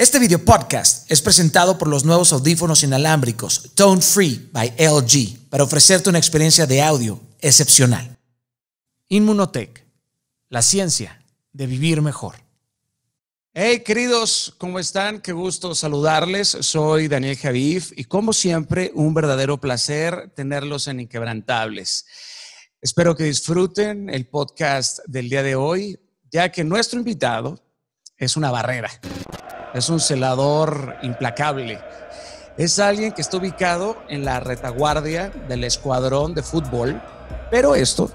Este video podcast es presentado por los nuevos audífonos inalámbricos Tone Free by LG para ofrecerte una experiencia de audio excepcional. Inmunotech, la ciencia de vivir mejor. Hey queridos, ¿cómo están? Qué gusto saludarles. Soy Daniel Habif y como siempre un verdadero placer tenerlos en Inquebrantables. Espero que disfruten el podcast del día de hoy, ya que nuestro invitado es una barrera. Es un celador implacable. Es alguien que está ubicado en la retaguardia del escuadrón de fútbol, pero esto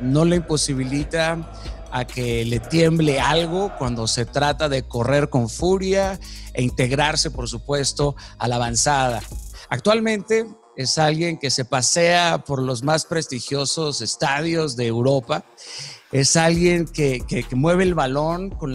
no le imposibilita a que le tiemble algo cuando se trata de correr con furia e integrarse, por supuesto, a la avanzada. Actualmente es alguien que se pasea por los más prestigiosos estadios de Europa. Es alguien que mueve el balón con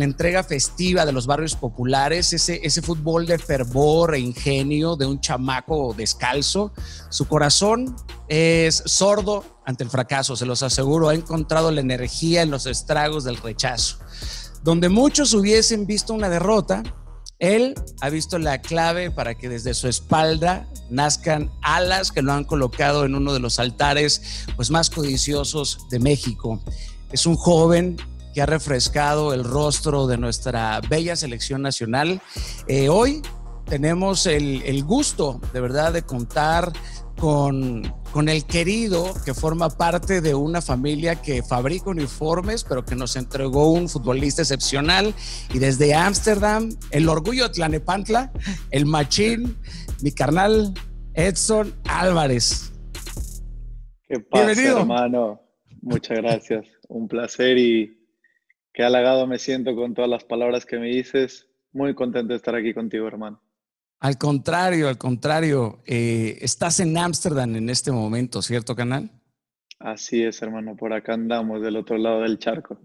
la entrega festiva de los barrios populares, ese fútbol de fervor e ingenio de un chamaco descalzo. Su corazón es sordo ante el fracaso, se los aseguro. Ha encontrado la energía en los estragos del rechazo. Donde muchos hubiesen visto una derrota, él ha visto la clave para que desde su espalda nazcan alas que lo han colocado en uno de los altares pues, más codiciosos de México. Es un joven que ha refrescado el rostro de nuestra bella selección nacional. Hoy tenemos el gusto, de verdad, de contar con el querido que forma parte de una familia que fabrica uniformes, pero que nos entregó un futbolista excepcional. Y desde Ámsterdam, el orgullo de Tlalnepantla, el machín, mi carnal Edson Álvarez. ¿Qué pasa, bienvenido, hermano? Muchas gracias. Un placer y qué halagado me siento con todas las palabras que me dices. Muy contento de estar aquí contigo, hermano. Al contrario. Estás en Ámsterdam en este momento, ¿cierto, canal? Así es, hermano. Por acá andamos, del otro lado del charco.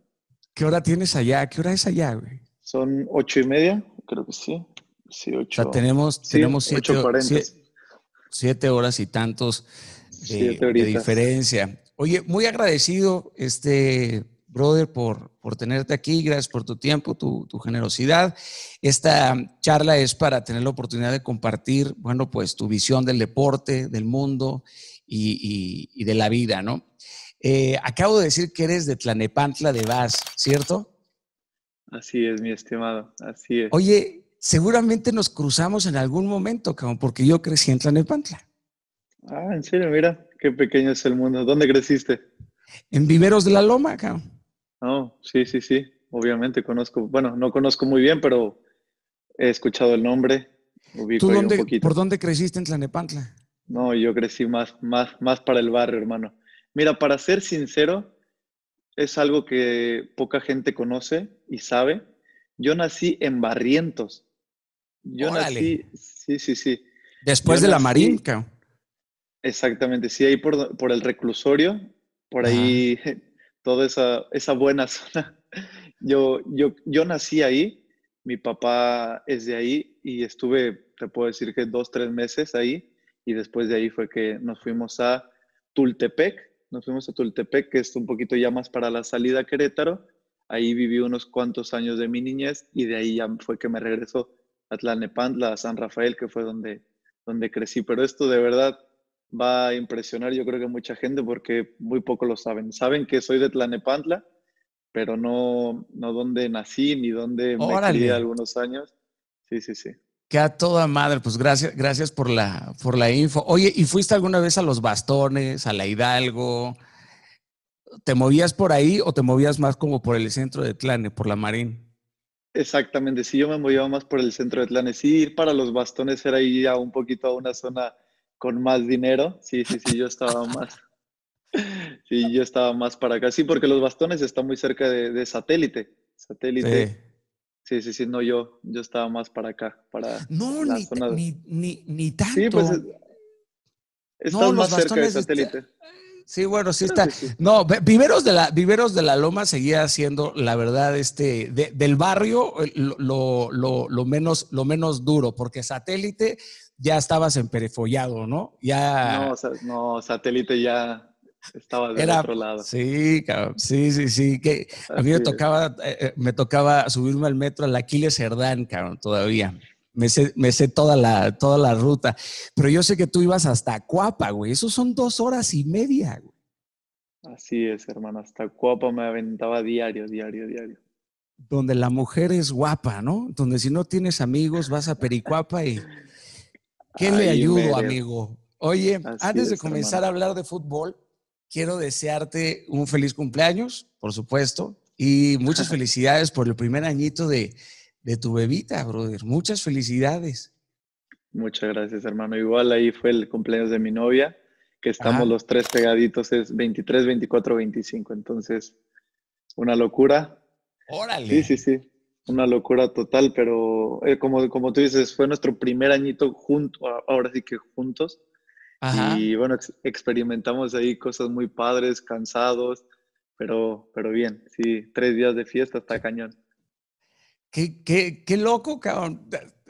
¿Qué hora tienes allá? ¿Qué hora es allá, güey? Son 8:30, creo que sí. Sí, 8. O sea, tenemos 7 horas y tantos de diferencia. Oye, muy agradecido, brother, por tenerte aquí. Gracias por tu tiempo, tu generosidad. Esta charla es para tener la oportunidad de compartir, bueno, pues tu visión del deporte, del mundo y de la vida, ¿no? Acabo de decir que eres de Tlalnepantla de Baz, ¿cierto? Así es, mi estimado, así es. Oye, seguramente nos cruzamos en algún momento, cabrón, porque yo crecí en Tlalnepantla. Ah, en serio, mira, qué pequeño es el mundo. ¿Dónde creciste? En Viveros de la Loma, cabrón. Oh, sí. Obviamente conozco. Bueno, no conozco muy bien, pero he escuchado el nombre. Ubico ahí un poquito. ¿Por dónde creciste en Tlalnepantla? No, yo crecí más para el barrio, hermano. Mira, para ser sincero, es algo que poca gente conoce y sabe. Yo nací en Barrientos. Órale. Nací, sí. Después de La Marínca. Exactamente, sí, ahí por el reclusorio. Por ahí, toda esa buena zona. Yo nací ahí, mi papá es de ahí y estuve, te puedo decir que 2-3 meses ahí y después de ahí fue que nos fuimos a Tultepec, que es un poquito ya más para la salida a Querétaro. Ahí viví unos cuantos años de mi niñez y de ahí ya fue que me regresó a Tlalnepantla, a San Rafael, que fue donde crecí. Pero esto de verdad va a impresionar, yo creo que mucha gente, porque muy poco lo saben. Saben que soy de Tlalnepantla, pero no dónde nací ni dónde me crié algunos años. Sí. Que a toda madre, pues gracias por la info. Oye, ¿y fuiste alguna vez a Los Bastones, a la Hidalgo? ¿Te movías por ahí o te movías más como por el centro de Tlane, por la Marín? Exactamente, sí, yo me movía más por el centro de Tlane. Sí, ir para Los Bastones era ir ya un poquito a una zona con más dinero, sí, yo estaba más para acá. Sí, porque Los Bastones están muy cerca de Satélite. Sí, no, yo estaba más para acá, para no, la zona. Ni tanto. Sí, pues, estás no, más cerca de Satélite. Sí, bueno, sí está. Sí. No, Viveros de la Loma seguía siendo, la verdad, del barrio lo menos duro, porque Satélite ya estabas emperifollado, ¿no? Ya. No, Satélite ya. Estaba del otro lado. Sí, cabrón. Sí. Que a mí me tocaba subirme al metro al Aquiles Cerdán, cabrón, todavía. Me sé toda la ruta. Pero yo sé que tú ibas hasta Coapa, güey. Eso son 2 horas y media, güey. Así es, hermano. Hasta Coapa me aventaba diario. Donde la mujer es guapa, ¿no? Donde si no tienes amigos vas a Pericoapa y... ¿Qué le ayudo, amigo? Oye, antes de comenzar a hablar de fútbol, quiero desearte un feliz cumpleaños, por supuesto. Y muchas felicidades por el primer añito de tu bebita, brother. Muchas felicidades. Muchas gracias, hermano. Igual ahí fue el cumpleaños de mi novia, que estamos los tres pegaditos, es 23, 24, 25. Entonces, una locura. ¡Órale! Sí. Una locura total, pero como tú dices, fue nuestro primer añito juntos. Ajá. Y bueno, experimentamos ahí cosas muy padres, cansados, pero bien. Sí, 3 días de fiesta está cañón. Qué loco, cabrón.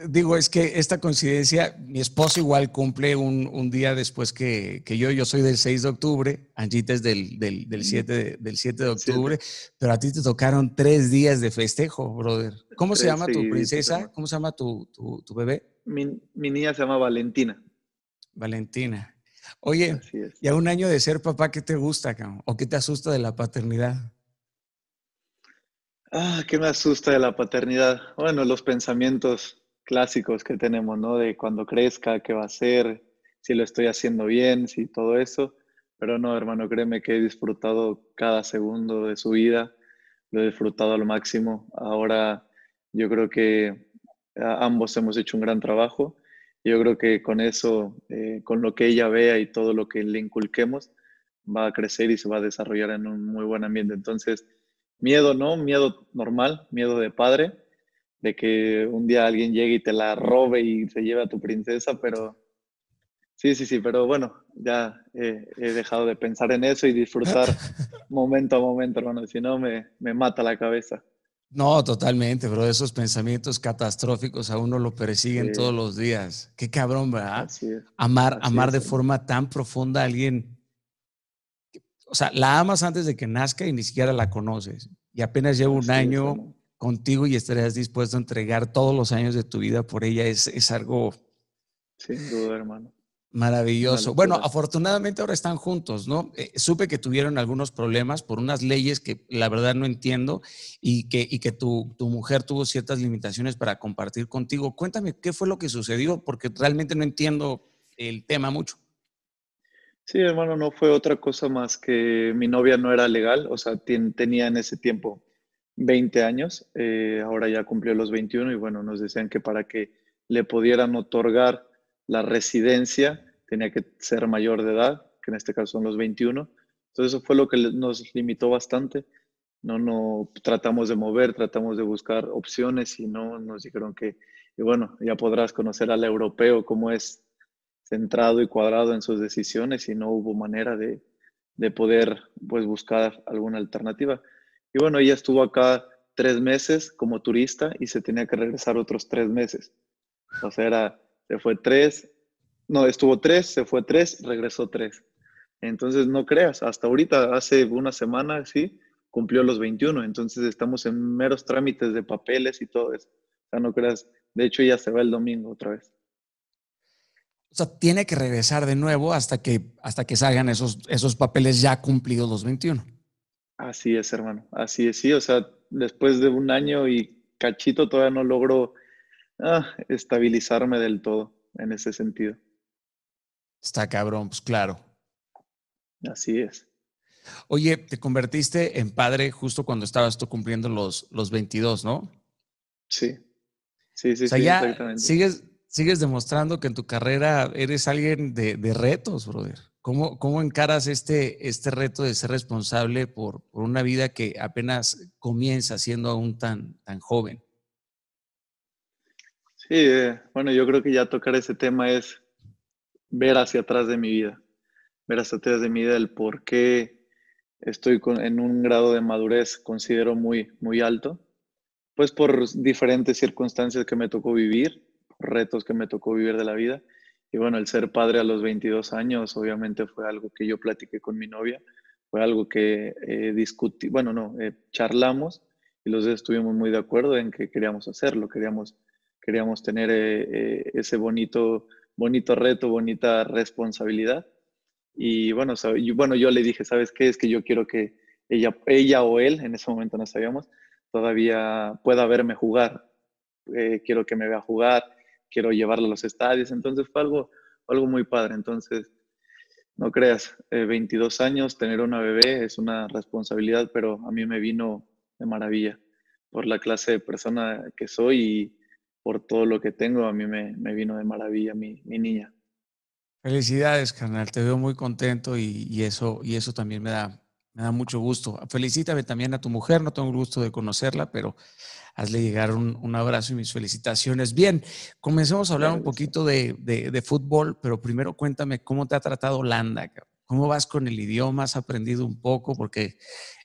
Digo, es que esta coincidencia, mi esposo igual cumple un día después que yo. Yo soy del 6 de octubre, Angita es del 7 de octubre, pero a ti te tocaron 3 días de festejo, brother. ¿Cómo se llama tu princesa? ¿Cómo se llama tu bebé? Mi niña se llama Valentina. Valentina. Oye, y a 1 año de ser papá, ¿qué te gusta, cabrón? ¿O qué te asusta de la paternidad? ¿Qué me asusta de la paternidad? Bueno, los pensamientos clásicos que tenemos, ¿no? De cuando crezca, qué va a ser, si lo estoy haciendo bien, si todo eso. Pero no, hermano, créeme que he disfrutado cada segundo de su vida, lo he disfrutado al máximo. Ahora yo creo que ambos hemos hecho un gran trabajo. Yo creo que con eso, con lo que ella vea y todo lo que le inculquemos, va a crecer y se va a desarrollar en un muy buen ambiente. Entonces, miedo, ¿no? Miedo normal, miedo de padre, de que un día alguien llegue y te la robe y se lleve a tu princesa, pero sí, pero bueno, ya he dejado de pensar en eso y disfrutar momento a momento, hermano, si no me mata la cabeza. No, totalmente, bro. Esos pensamientos catastróficos a uno lo persiguen todos los días. Qué cabrón, ¿verdad? Así es. Amar de forma tan profunda a alguien. O sea, la amas antes de que nazca y ni siquiera la conoces. Y apenas llevo un año contigo y estarás dispuesto a entregar todos los años de tu vida por ella. Es algo... Sin duda, hermano. Maravilloso. Bueno, afortunadamente ahora están juntos, ¿no? Supe que tuvieron algunos problemas por unas leyes que la verdad no entiendo y que tu mujer tuvo ciertas limitaciones para compartir contigo. Cuéntame qué fue lo que sucedió, porque realmente no entiendo el tema mucho. Sí, hermano, no fue otra cosa más que mi novia no era legal, o sea, tenía en ese tiempo 20 años, ahora ya cumplió los 21 y bueno, nos decían que para que le pudieran otorgar la residencia tenía que ser mayor de edad, que en este caso son los 21, entonces eso fue lo que nos limitó bastante, no tratamos de mover, tratamos de buscar opciones y no nos dijeron que, y bueno, ya podrás conocer al europeo como es, centrado y cuadrado en sus decisiones y no hubo manera de poder pues, buscar alguna alternativa. Y bueno, ella estuvo acá 3 meses como turista y se tenía que regresar otros 3 meses. O sea, estuvo tres, regresó 3. Entonces no creas, hasta ahorita, hace una semana, sí, cumplió los 21. Entonces estamos en meros trámites de papeles y todo eso. O sea, no creas, de hecho ella se va el domingo otra vez. O sea, tiene que regresar de nuevo hasta que salgan esos papeles ya cumplidos los 21. Así es, hermano. Así es, sí. O sea, después de 1 año y cachito todavía no logro estabilizarme del todo en ese sentido. Está cabrón, pues claro. Así es. Oye, te convertiste en padre justo cuando estabas tú cumpliendo los 22, ¿no? Sí, o sea, sí, ya exactamente. Sigues demostrando que en tu carrera eres alguien de retos, brother. ¿Cómo encaras este reto de ser responsable por una vida que apenas comienza siendo aún tan joven? Sí, bueno, yo creo que ya tocar ese tema es ver hacia atrás de mi vida. Ver hacia atrás de mi vida el por qué estoy en un grado de madurez considero muy, muy alto. Pues por diferentes circunstancias que me tocó vivir. Retos que me tocó vivir de la vida Y bueno, el ser padre a los 22 años obviamente fue algo que yo platiqué con mi novia, fue algo que discutí, bueno, no, charlamos y los dos estuvimos muy de acuerdo en que queríamos hacerlo, queríamos tener ese bonito reto, bonita responsabilidad. Y bueno, yo le dije, ¿sabes qué? Es que yo quiero que ella o él, en ese momento no sabíamos, todavía pueda verme jugar. Quiero que me vea jugar, quiero llevarla a los estadios. Entonces fue algo muy padre. Entonces, no creas, 22 años, tener una bebé es una responsabilidad, pero a mí me vino de maravilla por la clase de persona que soy y por todo lo que tengo. A mí me vino de maravilla mi niña. Felicidades, carnal. Te veo muy contento y eso también me da mucho gusto. Felicítame también a tu mujer. No tengo el gusto de conocerla, pero hazle llegar un abrazo y mis felicitaciones. Bien, comencemos a hablar un poquito de fútbol, pero primero cuéntame cómo te ha tratado Holanda. ¿Cómo vas con el idioma? ¿Has aprendido un poco? Porque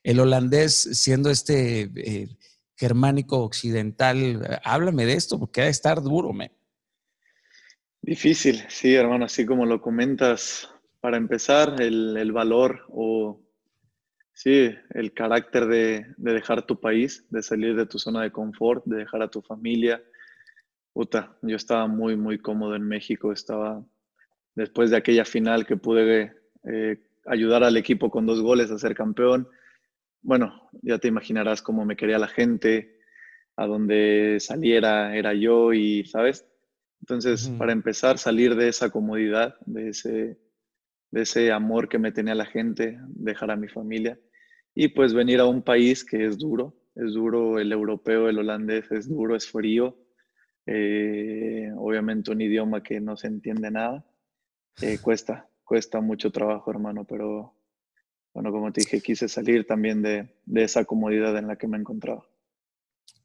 el holandés, siendo germánico occidental, háblame de esto, porque ha de estar duro, man. Difícil, sí, hermano, así como lo comentas. Para empezar, el valor o... Sí, el carácter de dejar tu país, de salir de tu zona de confort, de dejar a tu familia. Puta, yo estaba muy, muy cómodo en México. Estaba, después de aquella final que pude ayudar al equipo con 2 goles a ser campeón, bueno, ya te imaginarás cómo me quería la gente, a donde saliera era yo y, ¿sabes? Entonces, para empezar, salir de esa comodidad, de ese amor que me tenía la gente, dejar a mi familia y pues venir a un país que es duro el europeo, el holandés es duro, es frío, obviamente un idioma que no se entiende nada, cuesta mucho trabajo, hermano, pero bueno, como te dije, quise salir también de esa comodidad en la que me encontraba.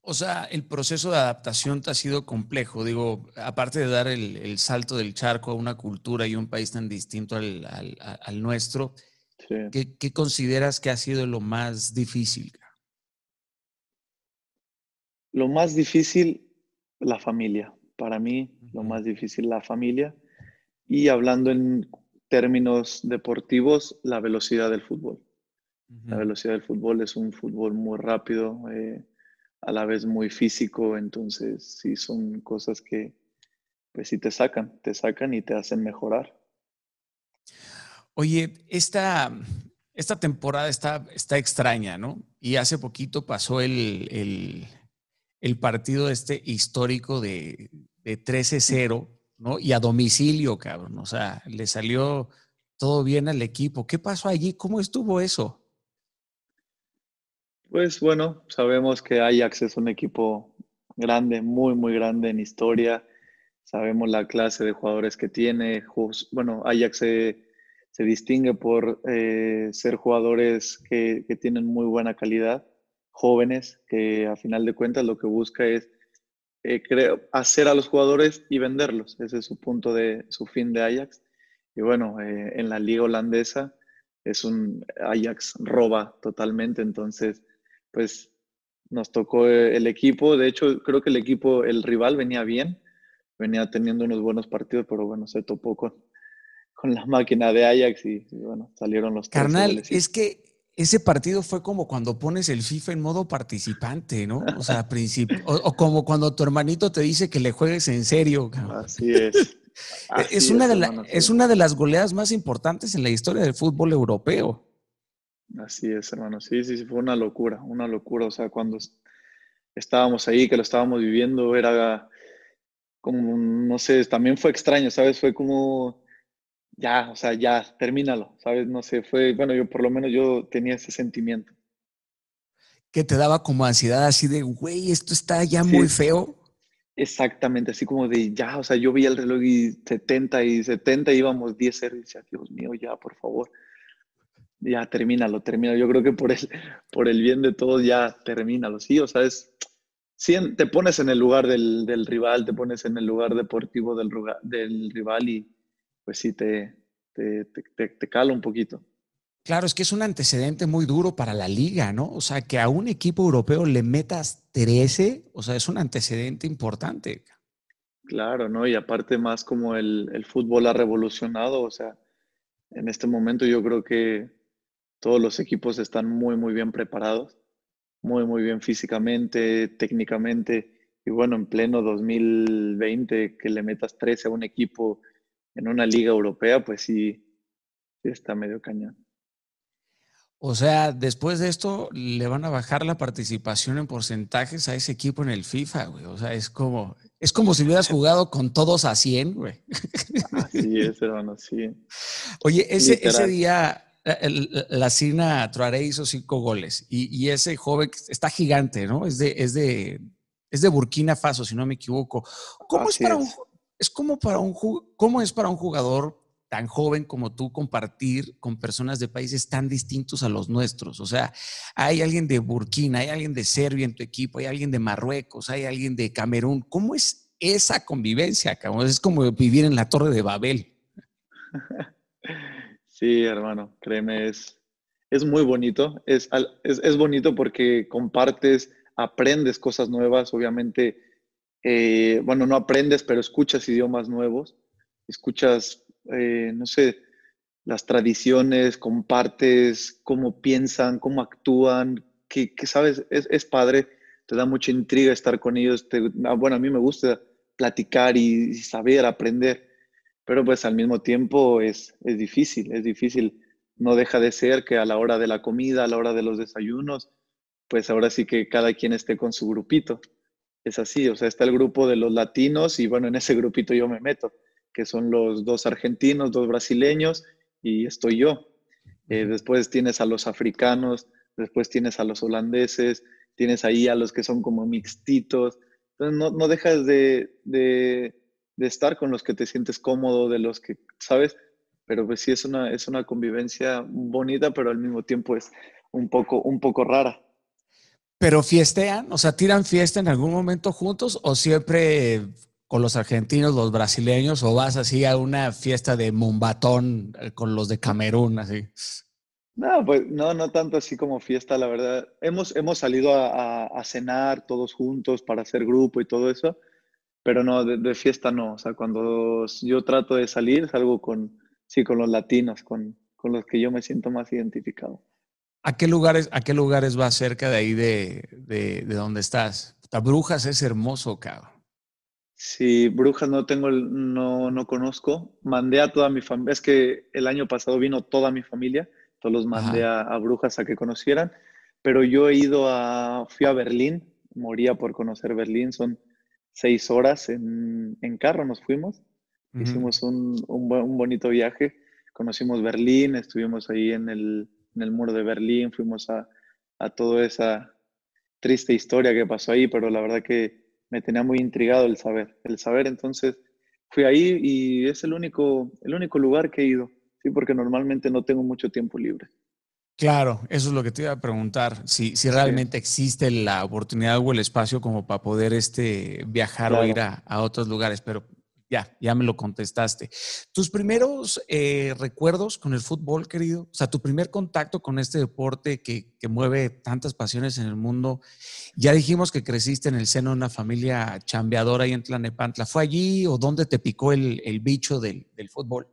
O sea, el proceso de adaptación te ha sido complejo. Digo, aparte de dar el salto del charco a una cultura y un país tan distinto al nuestro, sí. ¿Qué consideras que ha sido lo más difícil? Lo más difícil, la familia. Para mí, lo más difícil, la familia. Y hablando en términos deportivos, la velocidad del fútbol. La velocidad del fútbol es un fútbol muy rápido, a la vez muy físico, entonces sí son cosas que pues sí te sacan y te hacen mejorar. Oye, esta temporada está extraña, ¿no? Y hace poquito pasó el partido histórico de 13-0, ¿no? Y a domicilio, cabrón, o sea, le salió todo bien al equipo. ¿Qué pasó allí? ¿Cómo estuvo eso? Pues bueno, sabemos que Ajax es un equipo grande, muy, muy grande en historia. Sabemos la clase de jugadores que tiene. Bueno, Ajax se distingue por ser jugadores que tienen muy buena calidad, jóvenes, que a final de cuentas lo que busca es hacer a los jugadores y venderlos. Ese es su fin de Ajax. Y bueno, en la liga holandesa es Ajax roba totalmente, entonces pues nos tocó el equipo. De hecho, creo que el rival venía bien, venía teniendo unos buenos partidos, pero bueno, se topó con la máquina de Ajax y bueno, salieron los... Carnal, es que ese partido fue como cuando pones el FIFA en modo participante, ¿no? O sea, o como cuando tu hermanito te dice que le juegues en serio, cabrón. Así es. Es una de las goleadas más importantes en la historia del fútbol europeo. Así es, hermano. Sí, fue una locura. O sea, cuando estábamos ahí, que lo estábamos viviendo, era como, no sé, también fue extraño, ¿sabes? Fue como, ya, o sea, ya, termínalo, ¿sabes? No sé, fue, bueno, yo por lo menos yo tenía ese sentimiento. ¿Que te daba como ansiedad así de, güey, esto está ya muy feo? Exactamente, así como de ya, o sea, yo vi el reloj y 70 íbamos 10-0 y decía, Dios mío, ya, por favor, ya, termínalo. Yo creo que por el bien de todos, ya, termínalo. Sí, o sea, te pones en el lugar del rival, te pones en el lugar deportivo del rival y pues sí, te cala un poquito. Claro, es que es un antecedente muy duro para la liga, ¿no? O sea, que a un equipo europeo le metas 13, o sea, es un antecedente importante. Claro, ¿no? Y aparte más como el fútbol ha revolucionado, o sea, en este momento yo creo que todos los equipos están muy bien preparados, muy bien físicamente, técnicamente, y bueno, en pleno 2020 que le metas 13 a un equipo en una liga europea, pues sí está medio cañón. O sea, después de esto le van a bajar la participación en porcentajes a ese equipo en el FIFA, güey. O sea, es como si hubieras jugado con todos a 100, güey. Así es, hermano, sí. Oye, ese día la Sina Traoré hizo 5 goles y ese joven está gigante, ¿no? Es de Burkina Faso, si no me equivoco. ¿Cómo es para un jugador tan joven como tú compartir con personas de países tan distintos a los nuestros? O sea, hay alguien de Burkina, hay alguien de Serbia en tu equipo, hay alguien de Marruecos, hay alguien de Camerún. ¿Cómo es esa convivencia, cabrón? Es como vivir en la Torre de Babel. Sí, hermano, créeme, es muy bonito. Es bonito porque compartes, aprendes cosas nuevas, obviamente. No aprendes, pero escuchas idiomas nuevos, escuchas las tradiciones, compartes cómo piensan, cómo actúan, que ¿sabes? Es padre, te da mucha intriga estar con ellos. A mí me gusta platicar y saber, aprender, pero pues al mismo tiempo es difícil. No deja de ser que a la hora de la comida, a la hora de los desayunos, pues ahora sí que cada quien esté con su grupito. Es así, o sea, está el grupo de los latinos y bueno, en ese grupito yo me meto, que son los 2 argentinos, 2 brasileños y estoy yo. Después tienes a los africanos, después tienes a los holandeses, tienes ahí a los que son como mixtitos. Entonces no dejas de estar con los que te sientes cómodo, de los que, ¿sabes? Pero pues sí, es una convivencia bonita, pero al mismo tiempo es un poco rara. ¿Pero fiestean? O sea, ¿tiran fiesta en algún momento juntos o siempre con los argentinos, los brasileños, o vas así a una fiesta de mumbatón con los de Camerún, así? No, pues no tanto así como fiesta, la verdad. Hemos salido a cenar todos juntos para hacer grupo y todo eso, pero no, de fiesta no. O sea, cuando yo trato de salir, salgo con los latinos, con los que yo me siento más identificado. ¿A qué lugares vas cerca de ahí de donde estás? Brujas es hermoso, cabrón. Sí, Brujas no conozco. Mandé a toda mi familia. Es que el año pasado vino toda mi familia. Todos los mandé a Brujas a que conocieran. Pero yo fui a Berlín. Moría por conocer Berlín. Son 6 horas en carro nos fuimos. Uh-huh. Hicimos un bonito viaje. Conocimos Berlín. Estuvimos ahí en el muro de Berlín. Fuimos a toda esa triste historia que pasó ahí. Pero la verdad que me tenía muy intrigado el saber, entonces fui ahí y es el único lugar que he ido, sí, porque normalmente no tengo mucho tiempo libre. Claro, eso es lo que te iba a preguntar, si realmente existe la oportunidad o el espacio como para poder viajar, claro, o ir a otros lugares, pero ya me lo contestaste. ¿Tus primeros recuerdos con el fútbol, querido? O sea, tu primer contacto con este deporte que mueve tantas pasiones en el mundo. Ya dijimos que creciste en el seno de una familia chambeadora ahí en Tlalnepantla. ¿Fue allí o dónde te picó el bicho del fútbol?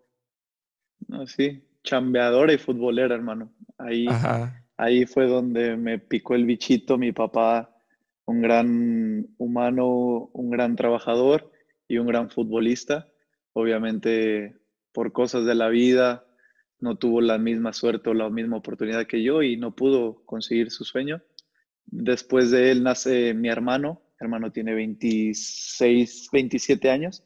No, sí, chambeadora y futbolera, hermano. Ahí fue donde me picó el bichito. Mi papá, un gran humano, un gran trabajador y un gran futbolista. Obviamente, por cosas de la vida, no tuvo la misma suerte o la misma oportunidad que yo y no pudo conseguir su sueño. Después de él nace mi hermano. Mi hermano tiene 26, 27 años.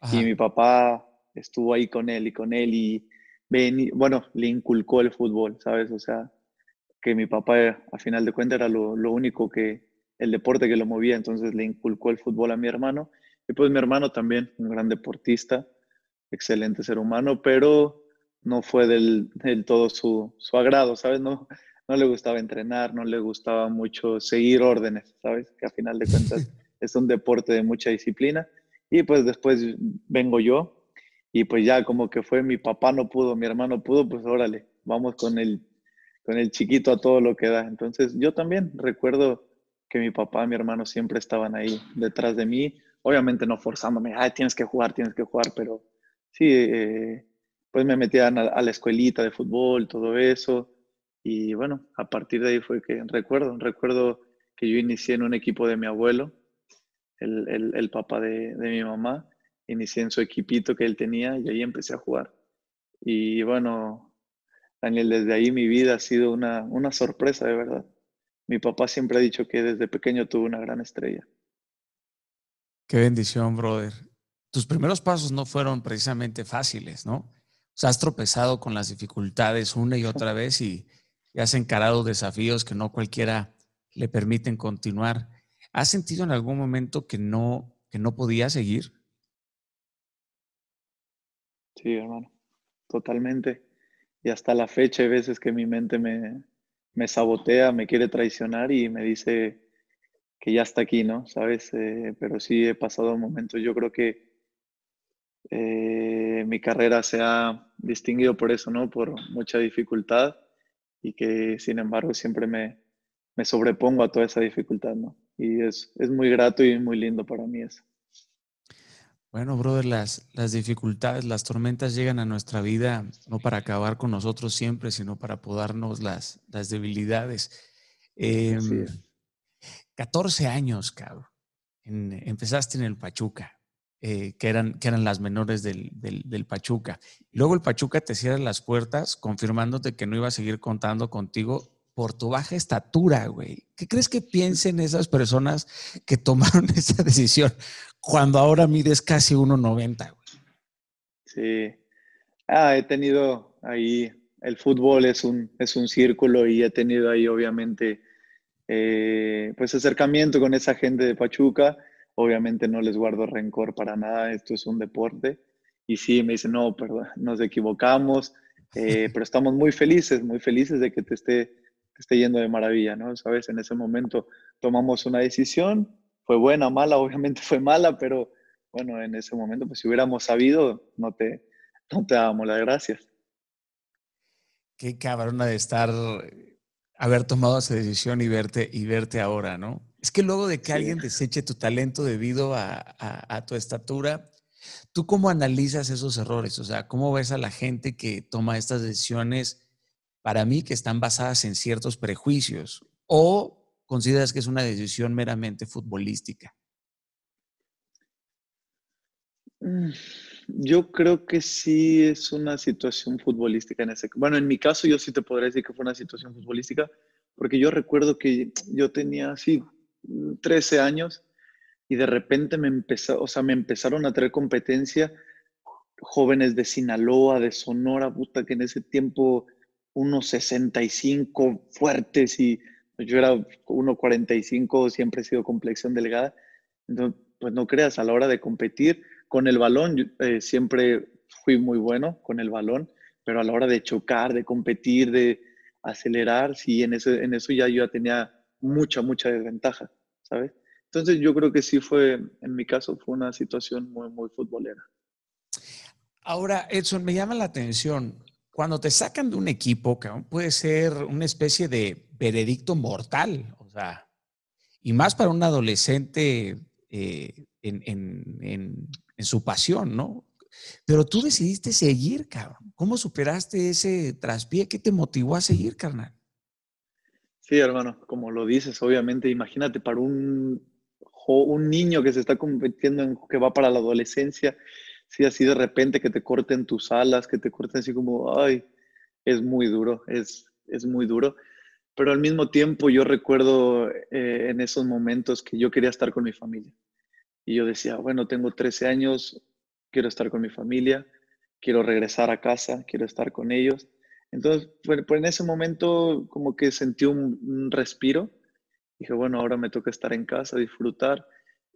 Ajá. Y mi papá estuvo ahí con él y le inculcó el fútbol, ¿sabes? O sea, que mi papá, a final de cuentas, era lo único el deporte que lo movía, entonces le inculcó el fútbol a mi hermano. Y pues mi hermano también, un gran deportista, excelente ser humano, pero no fue del todo su agrado, ¿sabes? No le gustaba entrenar, no le gustaba mucho seguir órdenes, ¿sabes? Que a final de cuentas es un deporte de mucha disciplina. Y pues después vengo yo y pues ya como que fue mi papá no pudo, mi hermano pudo, pues órale, vamos con el chiquito a todo lo que da. Entonces yo también recuerdo que mi papá y mi hermano siempre estaban ahí detrás de mí, obviamente no forzándome, ay, tienes que jugar, pero sí, pues me metían a la escuelita de fútbol, todo eso, y bueno, a partir de ahí fue que recuerdo que yo inicié en un equipo de mi abuelo, el papá de mi mamá, inicié en su equipito que él tenía y ahí empecé a jugar. Y bueno, Daniel, desde ahí mi vida ha sido una sorpresa, de verdad. Mi papá siempre ha dicho que desde pequeño tuvo una gran estrella. Qué bendición, brother. Tus primeros pasos no fueron precisamente fáciles, ¿no? O sea, has tropezado con las dificultades una y otra vez y has encarado desafíos que no cualquiera le permiten continuar. ¿Has sentido en algún momento que no podías seguir? Sí, hermano, totalmente. Y hasta la fecha hay veces que mi mente me sabotea, me quiere traicionar y me dice que ya está aquí, ¿no? ¿Sabes? Pero sí he pasado momentos. Yo creo que mi carrera se ha distinguido por eso, ¿no? Por mucha dificultad y que, sin embargo, siempre me sobrepongo a toda esa dificultad, ¿no? Y es muy grato y muy lindo para mí eso. Bueno, brother, las dificultades, las tormentas llegan a nuestra vida no para acabar con nosotros siempre, sino para apodarnos las debilidades. 14 años, cabrón. Empezaste en el Pachuca, que eran las menores del Pachuca. Luego el Pachuca te cierra las puertas confirmándote que no iba a seguir contando contigo por tu baja estatura, güey. ¿Qué crees que piensen esas personas que tomaron esa decisión cuando ahora mides casi 1.90, güey? Sí. He tenido ahí... El fútbol es un círculo y he tenido ahí, obviamente, pues acercamiento con esa gente de Pachuca. Obviamente no les guardo rencor para nada. Esto es un deporte. Y sí, me dicen, no, perdón, nos equivocamos. Pero estamos muy felices de que te esté yendo de maravilla, ¿no? Sabes, en ese momento tomamos una decisión, fue buena, mala, obviamente fue mala, pero bueno, en ese momento, pues si hubiéramos sabido, no te dábamos las gracias. Qué cabrona de haber tomado esa decisión y verte ahora, ¿no? Es que luego de que alguien deseche tu talento debido a tu estatura, ¿tú cómo analizas esos errores? O sea, ¿cómo ves a la gente que toma estas decisiones? Para mí, que están basadas en ciertos prejuicios, o consideras que es una decisión meramente futbolística. Yo creo que sí es una situación futbolística. Bueno, en mi caso yo sí te podría decir que fue una situación futbolística, porque yo recuerdo que yo tenía así 13 años y de repente me empezaron a traer competencia jóvenes de Sinaloa, de Sonora, puta, que en ese tiempo... unos 65 fuertes y yo era 1.45, siempre he sido complexión delgada. Entonces, pues no creas, a la hora de competir con el balón, yo, siempre fui muy bueno con el balón, pero a la hora de chocar, de competir, de acelerar, sí, en eso ya yo ya tenía mucha desventaja, ¿sabes? Entonces yo creo que sí fue, en mi caso, fue una situación muy, muy futbolera. Ahora, Edson, me llama la atención... Cuando te sacan de un equipo, puede ser una especie de veredicto mortal, o sea, y más para un adolescente en su pasión, ¿no? Pero tú decidiste seguir, cabrón. ¿Cómo superaste ese traspié? ¿Qué te motivó a seguir, carnal? Sí, hermano, como lo dices, obviamente, imagínate para un niño que se está convirtiendo que va para la adolescencia. Sí, así de repente que te corten tus alas, que te corten así como, ay, es muy duro, es muy duro. Pero al mismo tiempo yo recuerdo en esos momentos que yo quería estar con mi familia. Y yo decía, bueno, tengo 13 años, quiero estar con mi familia, quiero regresar a casa, quiero estar con ellos. Entonces, pues en ese momento como que sentí un respiro. Dije, bueno, ahora me toca estar en casa, disfrutar.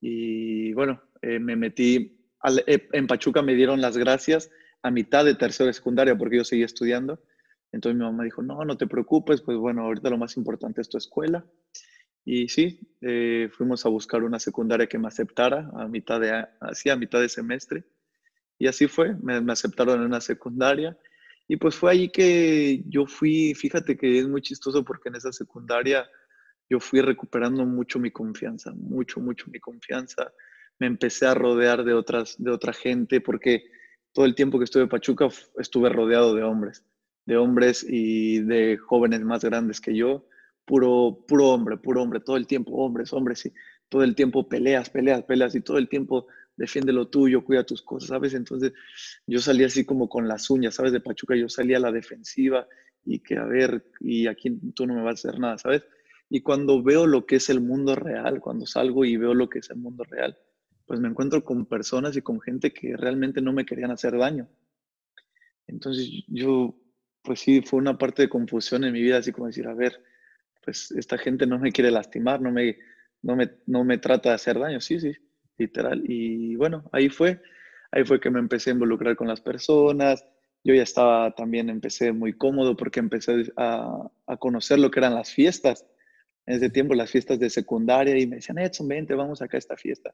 Y bueno, me metí... En Pachuca me dieron las gracias a mitad de tercero de secundaria porque yo seguía estudiando. Entonces mi mamá dijo, no te preocupes, pues bueno, ahorita lo más importante es tu escuela. Y sí, fuimos a buscar una secundaria que me aceptara a mitad de semestre. Y así fue, me aceptaron en una secundaria. Y pues fue allí que yo fui, fíjate que es muy chistoso porque en esa secundaria yo fui recuperando mucho mi confianza. me empecé a rodear de otra gente, porque todo el tiempo que estuve en Pachuca estuve rodeado de hombres y de jóvenes más grandes que yo, puro hombre, todo el tiempo hombres, y todo el tiempo peleas, y todo el tiempo defiende lo tuyo, cuida tus cosas, ¿sabes? Entonces yo salía así como con las uñas, ¿sabes? De Pachuca yo salía a la defensiva y que a ver, y aquí tú no me vas a hacer nada, ¿sabes? Y cuando veo lo que es el mundo real, cuando salgo y veo lo que es el mundo real, pues me encuentro con personas y con gente que realmente no me querían hacer daño. Entonces yo, pues sí, fue una parte de confusión en mi vida, así como decir, a ver, pues esta gente no me quiere lastimar, no me trata de hacer daño, sí, literal. Y bueno, ahí fue que me empecé a involucrar con las personas. Yo ya estaba también, empecé muy cómodo porque empecé a conocer lo que eran las fiestas. En ese tiempo las fiestas de secundaria, y me decían, Edson, vente, vamos acá a esta fiesta.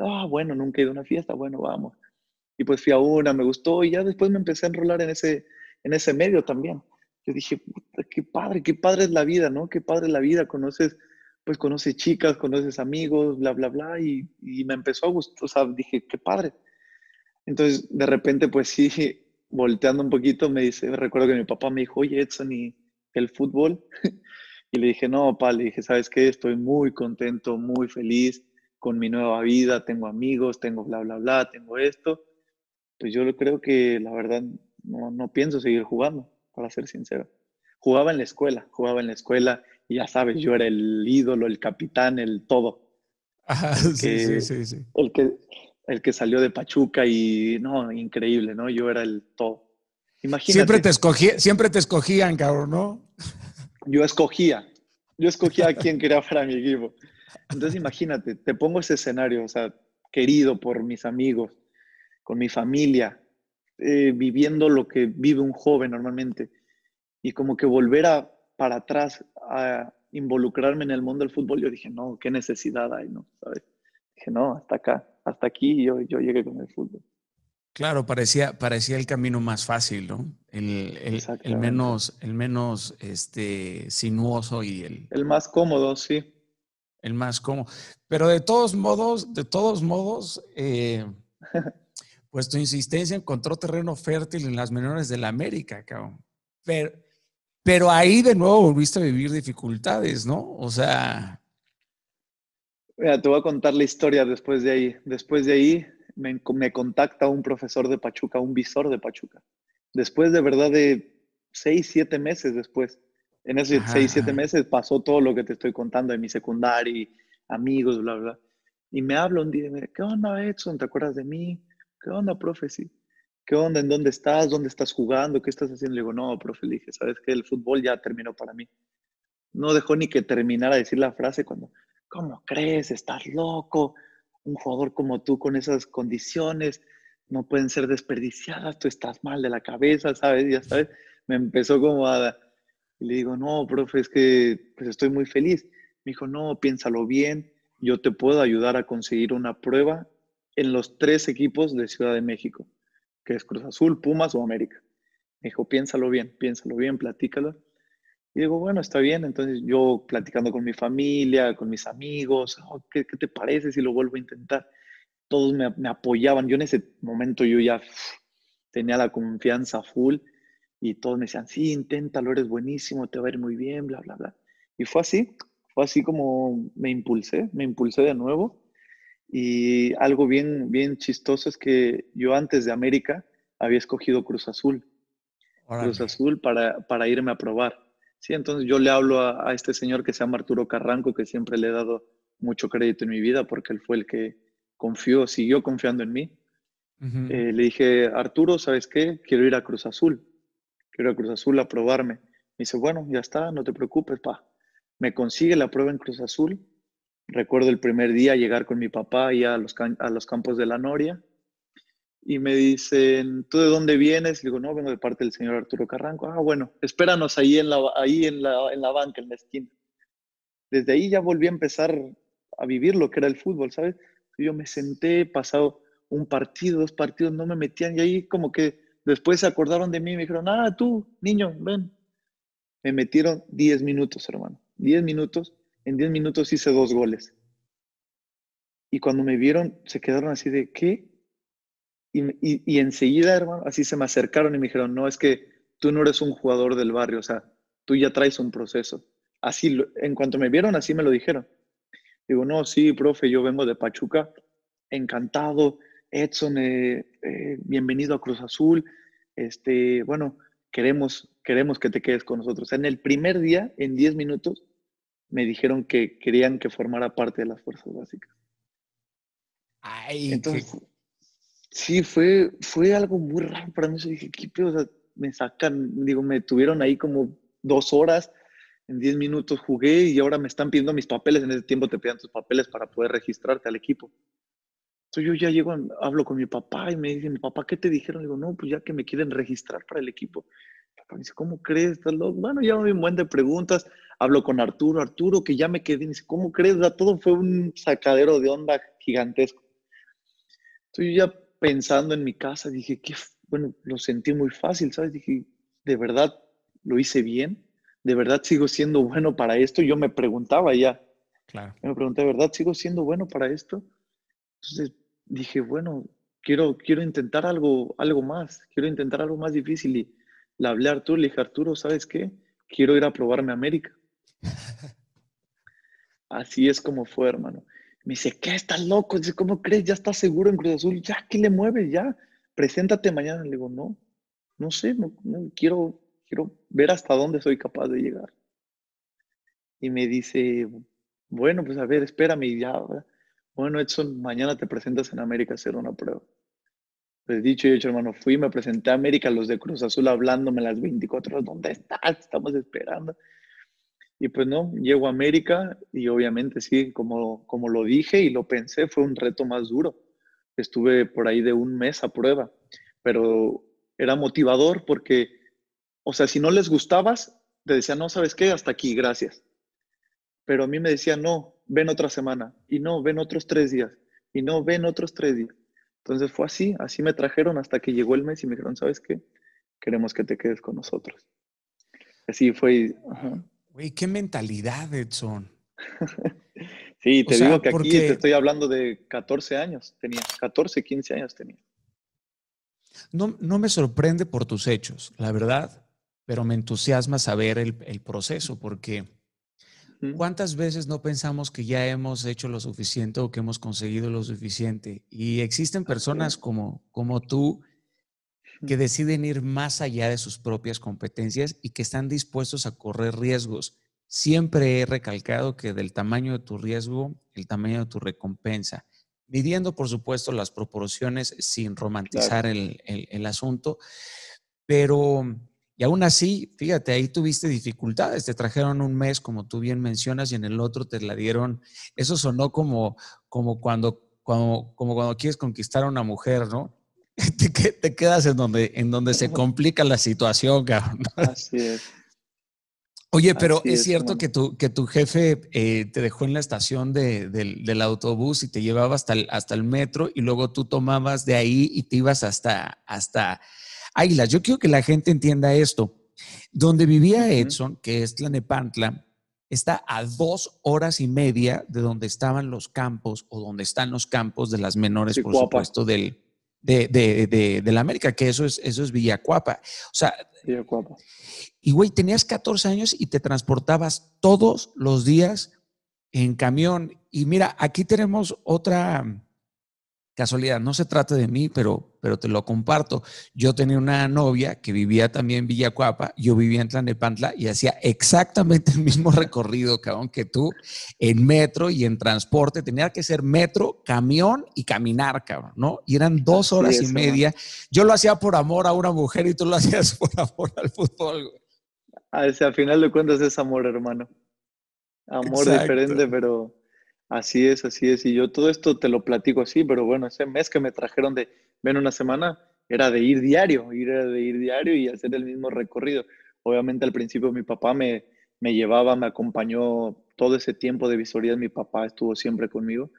Ah, bueno, nunca he ido a una fiesta, bueno, vamos. Y pues fui a una, me gustó, y ya después me empecé a enrolar en ese medio también. Yo dije, puta, qué padre es la vida, ¿no? Qué padre es la vida, conoces chicas, conoces amigos, bla, y me empezó a gustar, o sea, dije, qué padre. Entonces, de repente, pues sí, volteando un poquito, recuerdo que mi papá me dijo, oye, Edson, ¿y el fútbol? Y le dije, no, papá, ¿sabes qué? Estoy muy contento, muy feliz con mi nueva vida, tengo amigos, tengo bla, tengo esto. Pues yo creo que, la verdad, no pienso seguir jugando, para ser sincero. Jugaba en la escuela, y ya sabes, yo era el ídolo, el capitán, el todo. Ajá, sí. El que salió de Pachuca y, no, increíble, ¿no? Yo era el todo. Imagínate. Siempre te escogían, cabrón, ¿no? Yo escogía a quien quería para mi equipo. Entonces imagínate, te pongo ese escenario, o sea, querido por mis amigos, con mi familia, viviendo lo que vive un joven normalmente, y como que volver para atrás a involucrarme en el mundo del fútbol, yo dije, no, qué necesidad hay, ¿no? ¿Sabes? Dije, no, hasta aquí yo llegué con el fútbol. Claro, parecía el camino más fácil, ¿no? El menos sinuoso y el más cómodo, sí. El más cómodo. Pero de todos modos, pues tu insistencia encontró terreno fértil en las menores de la América, cabrón. Pero ahí de nuevo volviste a vivir dificultades, ¿no? O sea... Mira, te voy a contar la historia después de ahí. Después de ahí... Me contacta un profesor de Pachuca, un visor de Pachuca. Después de verdad de 6-7 meses después. En esos 6-7 meses pasó todo lo que te estoy contando de mi secundaria, amigos, bla. Y me habla un día y me dice, ¿qué onda, Edson? ¿Te acuerdas de mí? ¿Qué onda, profe? Sí. ¿Qué onda? ¿En dónde estás? ¿Dónde estás jugando? ¿Qué estás haciendo? Le digo, no, profe, le dije, ¿sabes qué? El fútbol ya terminó para mí. No dejó ni que terminara decir la frase cuando, ¿cómo crees? ¿Estás loco? Un jugador como tú con esas condiciones no pueden ser desperdiciadas, tú estás mal de la cabeza, ¿sabes? Ya sabes, me empezó como le digo, no, profe, es que pues estoy muy feliz. Me dijo, no, piénsalo bien, yo te puedo ayudar a conseguir una prueba en los 3 equipos de Ciudad de México, que es Cruz Azul, Pumas o América. Me dijo, piénsalo bien, platícalo. Y digo, bueno, está bien. Entonces yo platicando con mi familia, con mis amigos, oh, ¿qué te parece si lo vuelvo a intentar? Todos me apoyaban. Yo en ese momento yo ya tenía la confianza full y todos me decían, sí, inténtalo, eres buenísimo, te va a ir muy bien, bla. Y fue así como me impulsé de nuevo. Y algo bien chistoso es que yo antes de América había escogido Cruz Azul para irme a probar. Sí, entonces yo le hablo a este señor que se llama Arturo Carranco, que siempre le he dado mucho crédito en mi vida porque él fue el que siguió confiando en mí. Uh-huh. Le dije, Arturo, ¿sabes qué? Quiero ir a Cruz Azul a probarme. Me dice, bueno, ya está, no te preocupes, pa. Me consigue la prueba en Cruz Azul. Recuerdo el primer día llegar con mi papá y a los campos de la Noria. Y me dicen, ¿tú de dónde vienes? Le digo, no, vengo de parte del señor Arturo Carranco. Ah, bueno, espéranos ahí en la banca, en la esquina. Desde ahí ya volví a empezar a vivir lo que era el fútbol, ¿sabes? Yo me senté, pasado un partido, 2 partidos, no me metían. Y ahí como que después se acordaron de mí y me dijeron, ah, tú, niño, ven. Me metieron 10 minutos, hermano. En 10 minutos hice 2 goles. Y cuando me vieron, se quedaron así de, ¿qué? Y enseguida, hermano, así se me acercaron y me dijeron, no, es que tú no eres un jugador del barrio, o sea, tú ya traes un proceso. Así, en cuanto me vieron, así me lo dijeron. Digo, no, sí, profe, yo vengo de Pachuca, encantado, Edson, bienvenido a Cruz Azul, bueno, queremos que te quedes con nosotros. En el primer día, en 10 minutos, me dijeron que querían que formara parte de las fuerzas básicas. Ay, entonces, sí, fue algo muy raro para mí. Yo dije, ¿qué pedo? O sea, me sacan, digo, me tuvieron ahí como 2 horas, en 10 minutos jugué y ahora me están pidiendo mis papeles. En ese tiempo te pedían tus papeles para poder registrarte al equipo. Entonces yo ya llego, hablo con mi papá y me dice, mi papá, ¿qué te dijeron? Digo, no, pues ya que me quieren registrar para el equipo. Mi papá me dice, ¿cómo crees? ¿Estás loco? Bueno, ya me un buen de preguntas. Hablo con Arturo, que ya me quedé. Me dice, ¿cómo crees? O sea, todo fue un sacadero de onda gigantesco. Entonces yo ya pensando en mi casa, dije, bueno, lo sentí muy fácil, ¿sabes? Dije, ¿de verdad lo hice bien? ¿De verdad sigo siendo bueno para esto? Yo me preguntaba ya. Claro. Yo me pregunté, ¿de verdad sigo siendo bueno para esto? Entonces dije, bueno, quiero intentar algo más. Quiero intentar algo más difícil. Y le hablé a Arturo, le dije, Arturo, ¿sabes qué? Quiero ir a probarme a América. Así es como fue, hermano. Me dice, ¿qué? ¿Estás loco? Dice, ¿cómo crees? ¿Ya estás seguro en Cruz Azul? ¿Ya? ¿Qué le mueves? ¿Ya? Preséntate mañana. Le digo, no sé, quiero ver hasta dónde soy capaz de llegar. Y me dice, bueno, pues a ver, espérame y ya, ¿verdad? Bueno, Edson, mañana te presentas en América a hacer una prueba. Pues dicho y hecho, hermano, fui, me presenté a América, los de Cruz Azul hablándome las 24 horas, ¿dónde estás? Estamos esperando. Y pues no, llego a América y obviamente sí, como lo dije y lo pensé, fue un reto más duro. Estuve por ahí de un mes a prueba, pero era motivador porque, o sea, si no les gustabas, te decían, no, ¿sabes qué? Hasta aquí, gracias. Pero a mí me decían, no, ven otra semana, y no, ven otros 3 días, y no, ven otros 3 días. Entonces fue así me trajeron hasta que llegó el mes y me dijeron, ¿sabes qué? Queremos que te quedes con nosotros. Así fue. Ajá. Güey, qué mentalidad, Edson. Sí, te digo que aquí te estoy hablando de 14 años. Tenía 14, 15 años tenía. No me sorprende por tus hechos, la verdad, pero me entusiasma saber el proceso, porque ¿cuántas veces no pensamos que ya hemos hecho lo suficiente o que hemos conseguido lo suficiente? Y existen personas como tú que deciden ir más allá de sus propias competencias y que están dispuestos a correr riesgos. Siempre he recalcado que del tamaño de tu riesgo, el tamaño de tu recompensa, midiendo, por supuesto, las proporciones sin romantizar el asunto, pero, y aún así, fíjate, ahí tuviste dificultades, te trajeron un mes, como tú bien mencionas, y en el otro te la dieron. Eso sonó como cuando quieres conquistar a una mujer, ¿no? Te quedas en donde se complica la situación, cabrón. Así es. Oye, pero es cierto que tu jefe te dejó en la estación del autobús y te llevaba hasta el metro y luego tú tomabas de ahí y te ibas hasta Águilas. Yo quiero que la gente entienda esto. Donde vivía Edson, que es Tlalnepantla, está a 2 horas y media de donde estaban los campos o donde están los campos de las menores, sí, por guapa. Supuesto, de la América, que eso es Villa Coapa. O sea, Villa Coapa. Y güey, tenías 14 años y te transportabas todos los días en camión. Y mira, aquí tenemos otra casualidad. No se trata de mí, pero te lo comparto. Yo tenía una novia que vivía también en Villa Coapa. Yo vivía en Tlalnepantla y hacía exactamente el mismo recorrido, cabrón, que tú, en metro y en transporte. Tenía que ser metro, camión y caminar, cabrón, ¿no? Y eran 2 horas y media. Yo lo hacía por amor a una mujer y tú lo hacías por amor al fútbol, güey. O sea, al final de cuentas es amor, hermano. Amor diferente, pero... Así es. Y yo todo esto te lo platico así, pero bueno, ese mes que me trajeron de ven una semana, era de ir diario y hacer el mismo recorrido. Obviamente al principio mi papá me llevaba, me acompañó todo ese tiempo de visorías, mi papá estuvo siempre conmigo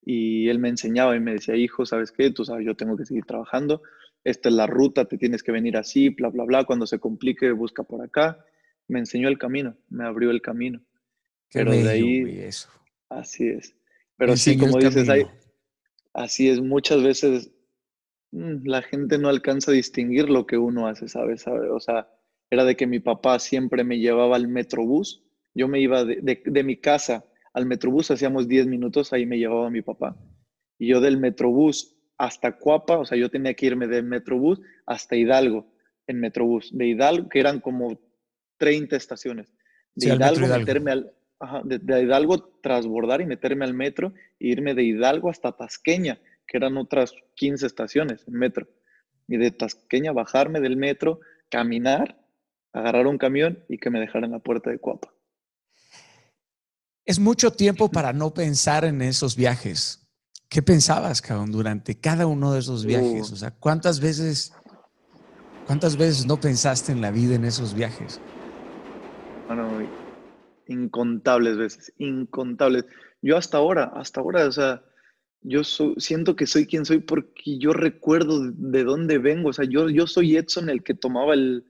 y él me enseñaba y me decía, hijo, ¿sabes qué? Tú sabes, yo tengo que seguir trabajando, esta es la ruta, te tienes que venir así, bla, bla, bla, cuando se complique busca por acá. Me enseñó el camino, me abrió el camino. Qué bello, de ahí, eso. Así es. Pero sí, como dices, así es, muchas veces la gente no alcanza a distinguir lo que uno hace, ¿sabes? O sea, era de que mi papá siempre me llevaba al Metrobús. Yo me iba de mi casa al Metrobús, hacíamos 10 minutos, ahí me llevaba mi papá. Y yo del Metrobús hasta Coapa, o sea, yo tenía que irme del Metrobús hasta Hidalgo, en Metrobús. De Hidalgo, que eran como 30 estaciones. De Hidalgo meterme al... Ajá, de Hidalgo transbordar y meterme al metro e irme de Hidalgo hasta Tasqueña, que eran otras 15 estaciones en metro. Y de Tasqueña bajarme del metro, caminar, agarrar un camión y que me dejaran en la puerta de Coapa. Es mucho tiempo para no pensar en esos viajes. ¿Qué pensabas, cabrón, durante cada uno de esos viajes? O sea, ¿cuántas veces no pensaste en la vida en esos viajes? Bueno, incontables veces, incontables. Yo hasta ahora, o sea, yo siento que soy quien soy porque yo recuerdo de dónde vengo. O sea, yo soy Edson, el que tomaba el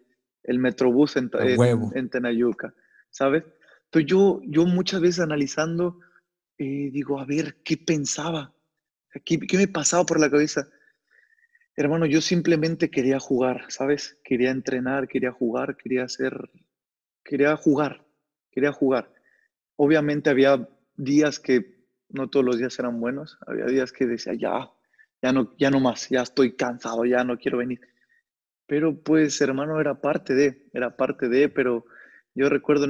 Metrobús en Tenayuca, ¿sabes? Entonces yo muchas veces analizando, digo, a ver, ¿qué pensaba? ¿Qué me pasaba por la cabeza? Hermano, yo simplemente quería jugar, ¿sabes? Quería entrenar, quería jugar, quería jugar. Obviamente había días que no todos los días eran buenos. Había días que decía, ya no más, ya estoy cansado, ya no quiero venir. Pero pues, hermano, era parte de, pero yo recuerdo,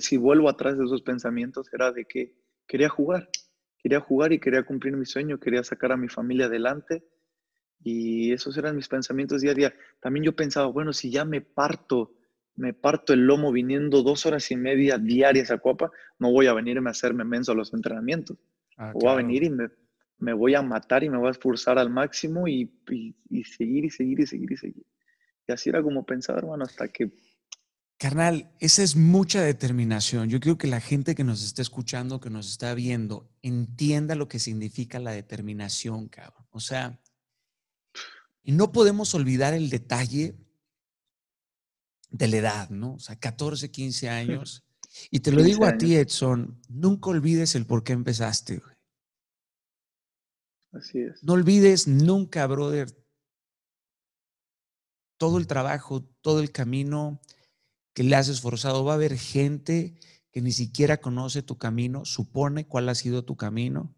si vuelvo atrás de esos pensamientos, era de que quería jugar y quería cumplir mi sueño, quería sacar a mi familia adelante. Y esos eran mis pensamientos día a día. También yo pensaba, bueno, si ya me parto el lomo viniendo 2 horas y media diarias a Coapa, no voy a venirme a hacerme menso a los entrenamientos. Voy a venir y me voy a matar y me voy a esforzar al máximo y seguir. Y así era como pensaba, hermano, hasta que... Carnal, esa es mucha determinación. Yo creo que la gente que nos está escuchando, que nos está viendo, entienda lo que significa la determinación, cabrón. O sea, y no podemos olvidar el detalle de la edad, ¿no? O sea, 14, 15 años. Y te lo digo a ti, Edson, nunca olvides el por qué empezaste, güey. Así es. No olvides nunca, brother, todo el trabajo, todo el camino que le has esforzado. Va a haber gente que ni siquiera conoce tu camino, supone cuál ha sido tu camino,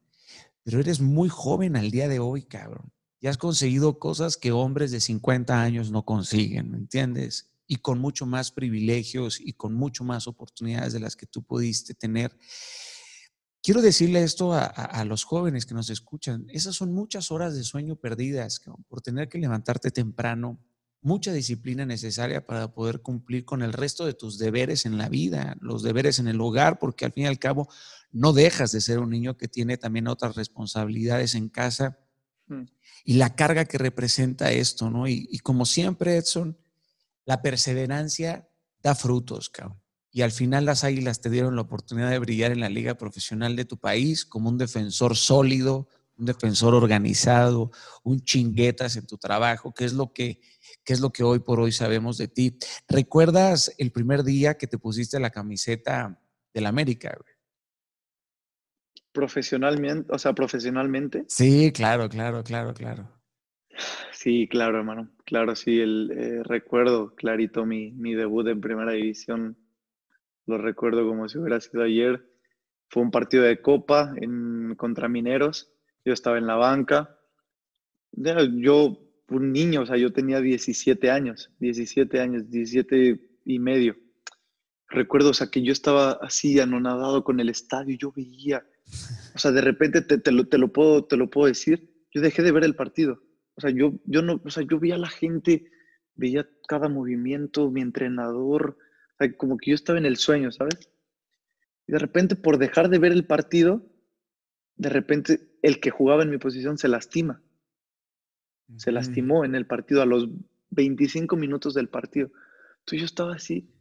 pero eres muy joven al día de hoy, cabrón. Ya has conseguido cosas que hombres de 50 años no consiguen, ¿me entiendes? Y con mucho más privilegios y con mucho más oportunidades de las que tú pudiste tener. Quiero decirle esto a los jóvenes que nos escuchan. Esas son muchas horas de sueño perdidas, cabrón, por tener que levantarte temprano, mucha disciplina necesaria para poder cumplir con el resto de tus deberes en la vida, los deberes en el hogar, porque al fin y al cabo no dejas de ser un niño que tiene también otras responsabilidades en casa y la carga que representa esto, ¿no? Y como siempre, Edson, la perseverancia da frutos, cabrón. Y al final las Águilas te dieron la oportunidad de brillar en la liga profesional de tu país como un defensor sólido, un defensor organizado, un chinguetas en tu trabajo, que es lo que hoy por hoy sabemos de ti. ¿Recuerdas el primer día que te pusiste la camiseta del América, güey? Profesionalmente. Sí, claro. Sí, claro, hermano. Claro, sí, recuerdo clarito mi debut en primera división. Lo recuerdo como si hubiera sido ayer. Fue un partido de Copa contra Mineros. Yo estaba en la banca. Yo, un niño, o sea, yo tenía 17 y medio. Recuerdo, o sea, que yo estaba así anonadado con el estadio. Yo veía, o sea, de repente te lo puedo decir. Yo dejé de ver el partido. O sea, yo veía a la gente, veía cada movimiento, mi entrenador, o sea, como que yo estaba en el sueño, ¿sabes? Y de repente, por dejar de ver el partido, de repente el que jugaba en mi posición se lastima. Uh-huh. Se lastimó en el partido, a los 25 minutos del partido. Entonces yo estaba así,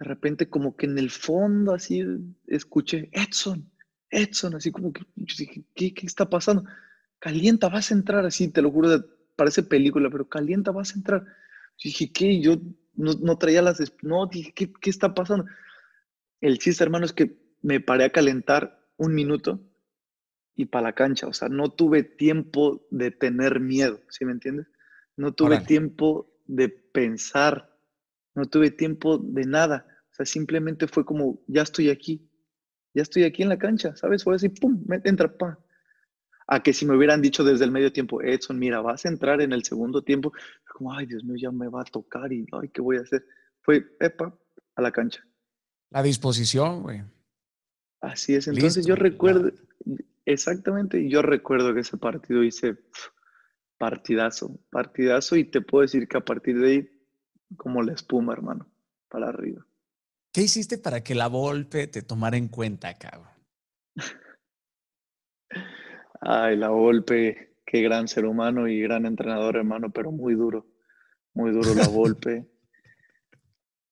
de repente como que en el fondo así escuché, Edson, así como que yo dije, ¿qué está pasando? Calienta, vas a entrar, así, te lo juro, parece película, pero calienta, vas a entrar. Yo dije, ¿qué? Yo no traía las... No, dije, ¿qué está pasando? El chiste, hermano, es que me paré a calentar un minuto y para la cancha. O sea, no tuve tiempo de tener miedo, ¿sí me entiendes? No tuve tiempo de pensar, no tuve tiempo de nada. O sea, simplemente fue como, ya estoy aquí en la cancha, ¿sabes? Fue así, pum, entra, pa. A que si me hubieran dicho desde el medio tiempo, Edson, mira, vas a entrar en el segundo tiempo, como, ay, Dios mío, ya me va a tocar y, ay, ¿qué voy a hacer? Fue, epa, a la cancha. La disposición, güey. Así es. Entonces listo, yo recuerdo, exactamente, yo recuerdo que ese partido hice partidazo y te puedo decir que a partir de ahí, como la espuma, hermano, para arriba. ¿Qué hiciste para que La Volpe te tomara en cuenta, cabrón? Ay, La Volpe, qué gran ser humano y gran entrenador, hermano, pero muy duro La Volpe.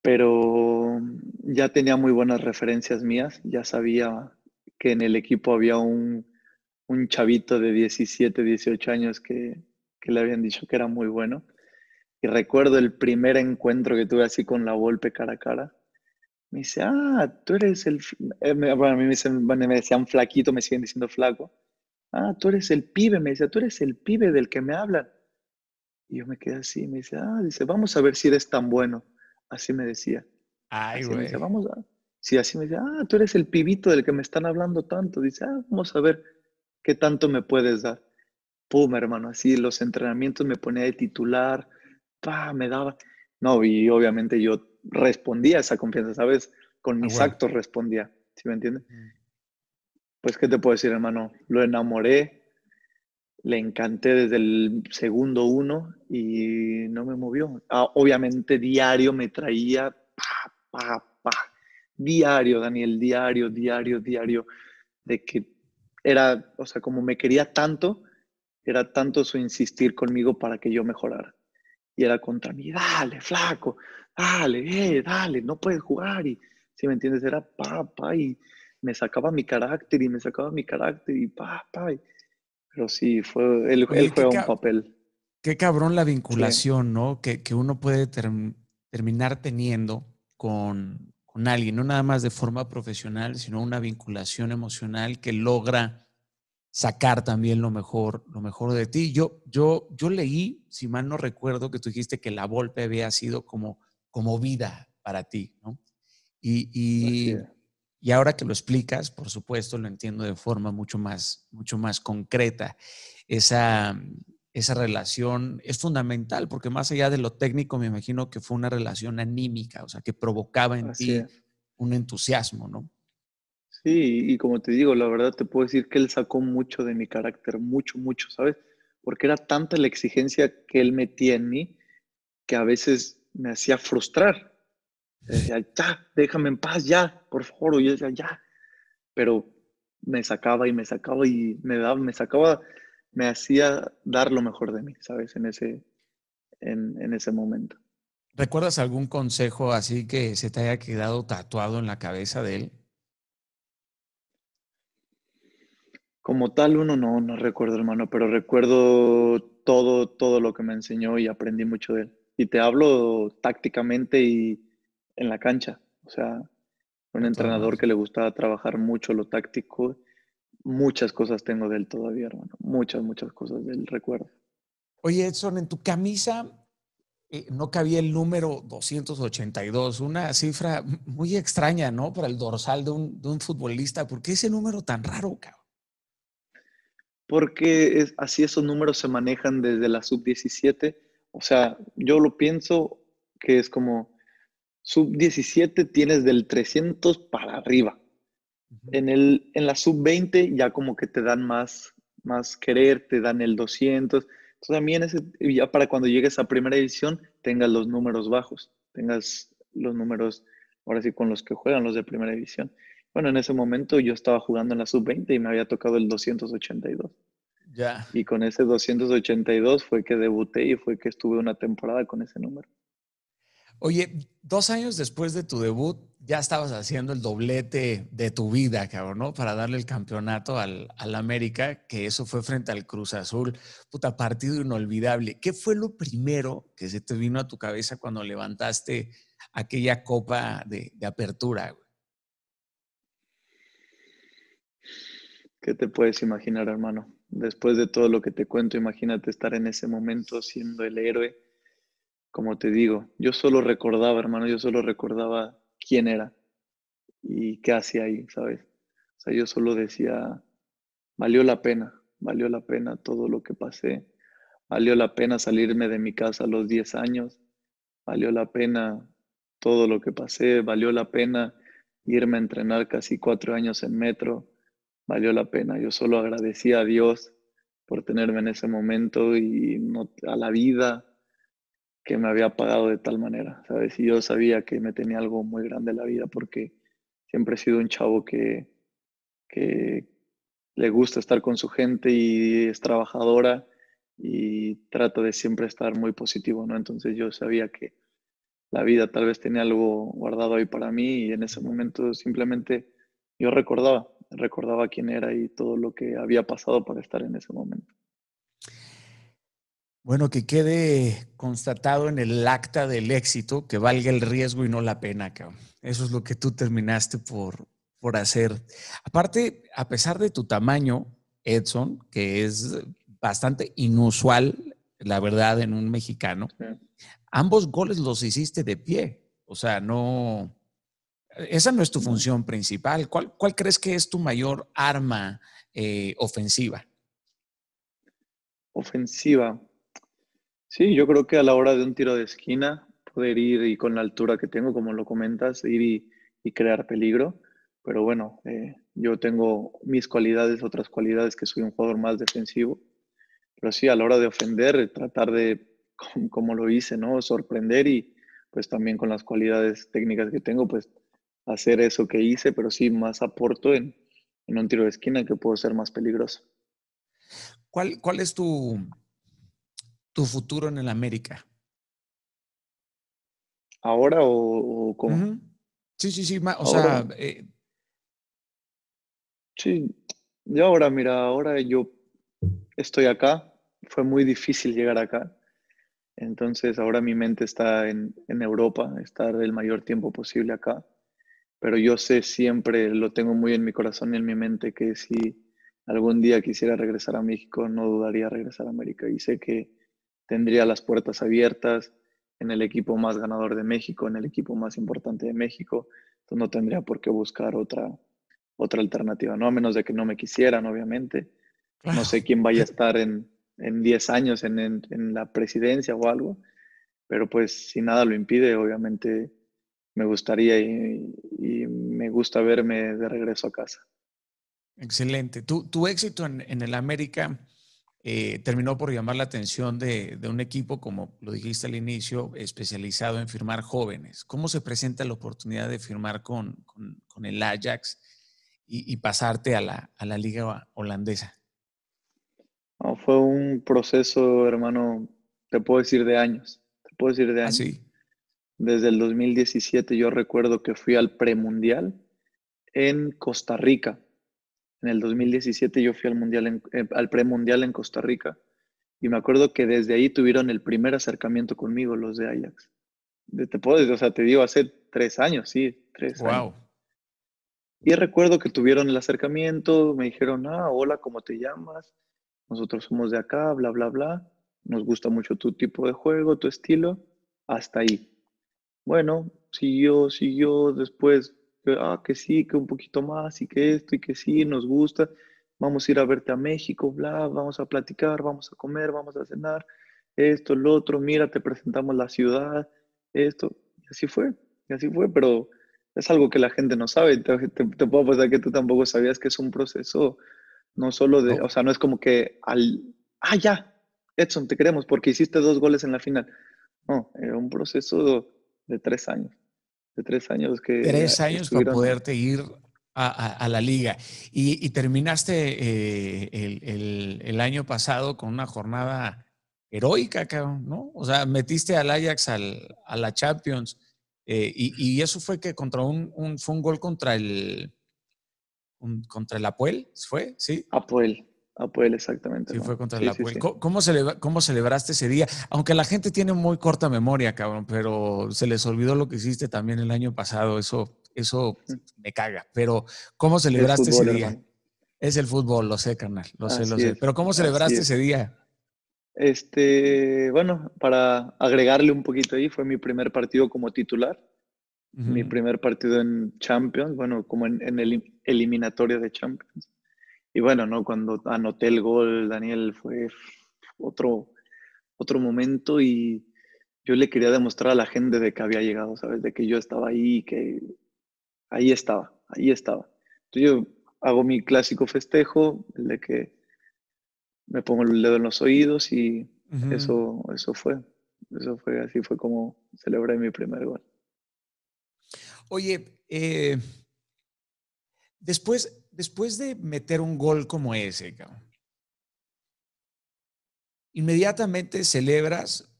Pero ya tenía muy buenas referencias mías, ya sabía que en el equipo había un chavito de 17, 18 años que le habían dicho que era muy bueno. Y recuerdo el primer encuentro que tuve así con La Volpe cara a cara. Me dice, ah, tú eres el... Bueno, a mí me decían flaquito, me siguen diciendo flaco. Ah, tú eres el pibe, me dice, tú eres el pibe del que me hablan. Y yo me quedé así, me dice, ah, dice, vamos a ver si eres tan bueno. Así me decía. Ay, güey. Vamos a... Sí, así me decía, ah, tú eres el pibito del que me están hablando tanto. Dice, ah, vamos a ver qué tanto me puedes dar. Pum, hermano, así los entrenamientos me ponía de titular. Pa, me daba. No, y obviamente yo respondía a esa confianza, ¿sabes? Con mis actos respondía, ¿sí me entiendes? Pues, ¿qué te puedo decir, hermano? Lo enamoré, le encanté desde el segundo uno y no me movió. Ah, obviamente diario me traía, diario, Daniel, diario, de que era, o sea, como me quería tanto, era tanto su insistir conmigo para que yo mejorara. Y era contra mí, dale, flaco, dale, dale, no puedes jugar. Y, ¿sí me entiendes? Era y me sacaba mi carácter y Pero sí, fue, él juega un papel. Qué cabrón la vinculación, sí, ¿no? Que uno puede terminar teniendo con alguien, no nada más de forma profesional, sino una vinculación emocional que logra sacar también lo mejor de ti. Yo leí, si mal no recuerdo, que tú dijiste que La Volpe había sido como vida para ti, ¿no? Y ahora que lo explicas, por supuesto, lo entiendo de forma mucho más concreta. Esa relación es fundamental, porque más allá de lo técnico, me imagino que fue una relación anímica, o sea, que provocaba en ti un entusiasmo, ¿no? Sí, y como te digo, la verdad te puedo decir que él sacó mucho de mi carácter, mucho, ¿sabes? Porque era tanta la exigencia que él metía en mí que a veces me hacía frustrar. Decía, ya, déjame en paz, ya, por favor. O yo decía, ya. Pero me sacaba, me hacía dar lo mejor de mí, ¿sabes? En ese momento. ¿Recuerdas algún consejo así que se te haya quedado tatuado en la cabeza de él? Como tal, uno no recuerdo, hermano, pero recuerdo todo lo que me enseñó y aprendí mucho de él. Y te hablo tácticamente y en la cancha. O sea, un entrenador que le gustaba trabajar mucho lo táctico. Muchas cosas tengo de él todavía, hermano. Muchas cosas de él, recuerdo. Oye, Edson, en tu camisa no cabía el número 282. Una cifra muy extraña, ¿no? Para el dorsal de un futbolista. ¿Por qué ese número tan raro, cabrón? Porque así esos números se manejan desde la sub-17. O sea, yo lo pienso que es como... Sub-17 tienes del 300 para arriba. En la sub-20 ya como que te dan más querer, te dan el 200. Entonces también ya para cuando llegues a primera división tengas los números bajos, tengas los números, ahora sí, con los que juegan los de primera división. Bueno, en ese momento yo estaba jugando en la sub-20 y me había tocado el 282. Ya. Y con ese 282 fue que debuté y fue que estuve una temporada con ese número. Oye, 2 años después de tu debut, ya estabas haciendo el doblete de tu vida, cabrón, ¿no? Para darle el campeonato al América, que eso fue frente al Cruz Azul. Puta, partido inolvidable. ¿Qué fue lo primero que se te vino a tu cabeza cuando levantaste aquella copa de apertura, güey? ¿Qué te puedes imaginar, hermano? Después de todo lo que te cuento, imagínate estar en ese momento siendo el héroe. Como te digo, yo solo recordaba, hermano, yo solo recordaba quién era y qué hacía ahí, ¿sabes? O sea, yo solo decía, valió la pena todo lo que pasé. Valió la pena salirme de mi casa a los 10 años. Valió la pena todo lo que pasé. Valió la pena irme a entrenar casi 4 años en Metro. Valió la pena. Yo solo agradecía a Dios por tenerme en ese momento y no, a la vida que me había pagado de tal manera, ¿sabes? Y yo sabía que me tenía algo muy grande en la vida porque siempre he sido un chavo que le gusta estar con su gente y es trabajadora y trata de siempre estar muy positivo, ¿no? Entonces yo sabía que la vida tal vez tenía algo guardado ahí para mí y en ese momento simplemente yo recordaba quién era y todo lo que había pasado para estar en ese momento. Bueno, que quede constatado en el acta del éxito que valga el riesgo y no la pena, cabrón. Eso es lo que tú terminaste por hacer. Aparte, a pesar de tu tamaño, Edson, que es bastante inusual, la verdad, en un mexicano, sí, ambos goles los hiciste de pie. O sea, no... Esa no es tu función principal. ¿Cuál crees que es tu mayor arma ofensiva? Ofensiva. Sí, yo creo que a la hora de un tiro de esquina, poder ir y con la altura que tengo, como lo comentas, ir y crear peligro. Pero bueno, yo tengo mis cualidades, otras cualidades, que soy un jugador más defensivo. Pero sí, a la hora de ofender, tratar de, como lo hice, ¿no? Sorprender y pues también con las cualidades técnicas que tengo, pues hacer eso que hice, pero sí más aporto en un tiro de esquina que puedo ser más peligroso. ¿Cuál es tu futuro en el América? ¿Ahora o cómo? Uh-huh. Sí. O ahora, sea... Sí, yo ahora, mira, ahora yo estoy acá. Fue muy difícil llegar acá. Entonces ahora mi mente está en Europa, estar el mayor tiempo posible acá. Pero yo sé siempre, lo tengo muy en mi corazón y en mi mente, que si algún día quisiera regresar a México, no dudaría en regresar a América. Y sé que tendría las puertas abiertas en el equipo más ganador de México, en el equipo más importante de México. Entonces no tendría por qué buscar otra alternativa, ¿no? A menos de que no me quisieran, obviamente. No sé quién vaya a estar en 10 años en la presidencia o algo. Pero pues si nada lo impide, obviamente... me gustaría y me gusta verme de regreso a casa. Excelente. Tu éxito en el América terminó por llamar la atención de un equipo, como lo dijiste al inicio, especializado en firmar jóvenes. ¿Cómo se presenta la oportunidad de firmar con el Ajax y pasarte a la liga holandesa? No, fue un proceso, hermano, te puedo decir de años. ¿Ah, sí? Desde el 2017 yo recuerdo que fui al premundial en Costa Rica. En el 2017 yo fui al premundial en Costa Rica. Y me acuerdo que desde ahí tuvieron el primer acercamiento conmigo los de Ajax. Te digo, hace 3 años, sí, 3 años. Y recuerdo que tuvieron el acercamiento, me dijeron, hola, ¿cómo te llamas? Nosotros somos de acá, bla, bla, bla. Nos gusta mucho tu tipo de juego, tu estilo. Hasta ahí. Bueno, siguió después, que sí, que un poquito más, y que esto, y que sí, nos gusta, vamos a ir a verte a México, bla, vamos a platicar, vamos a comer, vamos a cenar, esto, lo otro, mira, te presentamos la ciudad, esto, y así fue, pero es algo que la gente no sabe, te puedo apostar que tú tampoco sabías que es un proceso, no solo de, o sea, no es como que Edson, te queremos porque hiciste 2 goles en la final, no, era un proceso de 3 años. De 3 años que... 3 años estuvieron... para poderte ir a la liga. Y terminaste el año pasado con una jornada heroica, cabrón, ¿no? O sea, metiste al Ajax a la Champions. Y eso fue que contra fue un gol contra el APOEL, ¿fue? Sí. APOEL, exactamente. Sí, ¿no? Fue contra el APOEL. Sí. ¿Cómo celebraste ese día? Aunque la gente tiene muy corta memoria, cabrón, pero se les olvidó lo que hiciste también el año pasado. Eso me caga. Pero, ¿cómo celebraste ese día? Hermano. Es el fútbol, lo sé, carnal, lo sé. Pero ¿cómo celebraste ese día? Bueno, para agregarle un poquito ahí, fue mi primer partido como titular. Uh-huh. Mi primer partido en Champions, bueno, como en el eliminatorio de Champions. Y bueno, ¿no? Cuando anoté el gol, Daniel, fue otro momento y yo le quería demostrar a la gente de que había llegado, ¿sabes? De que yo estaba ahí, que ahí estaba. Entonces yo hago mi clásico festejo, el de que me pongo el dedo en los oídos y uh-huh. eso fue, así fue como celebré mi primer gol. Oye, después de meter un gol como ese, cabrón, inmediatamente celebras,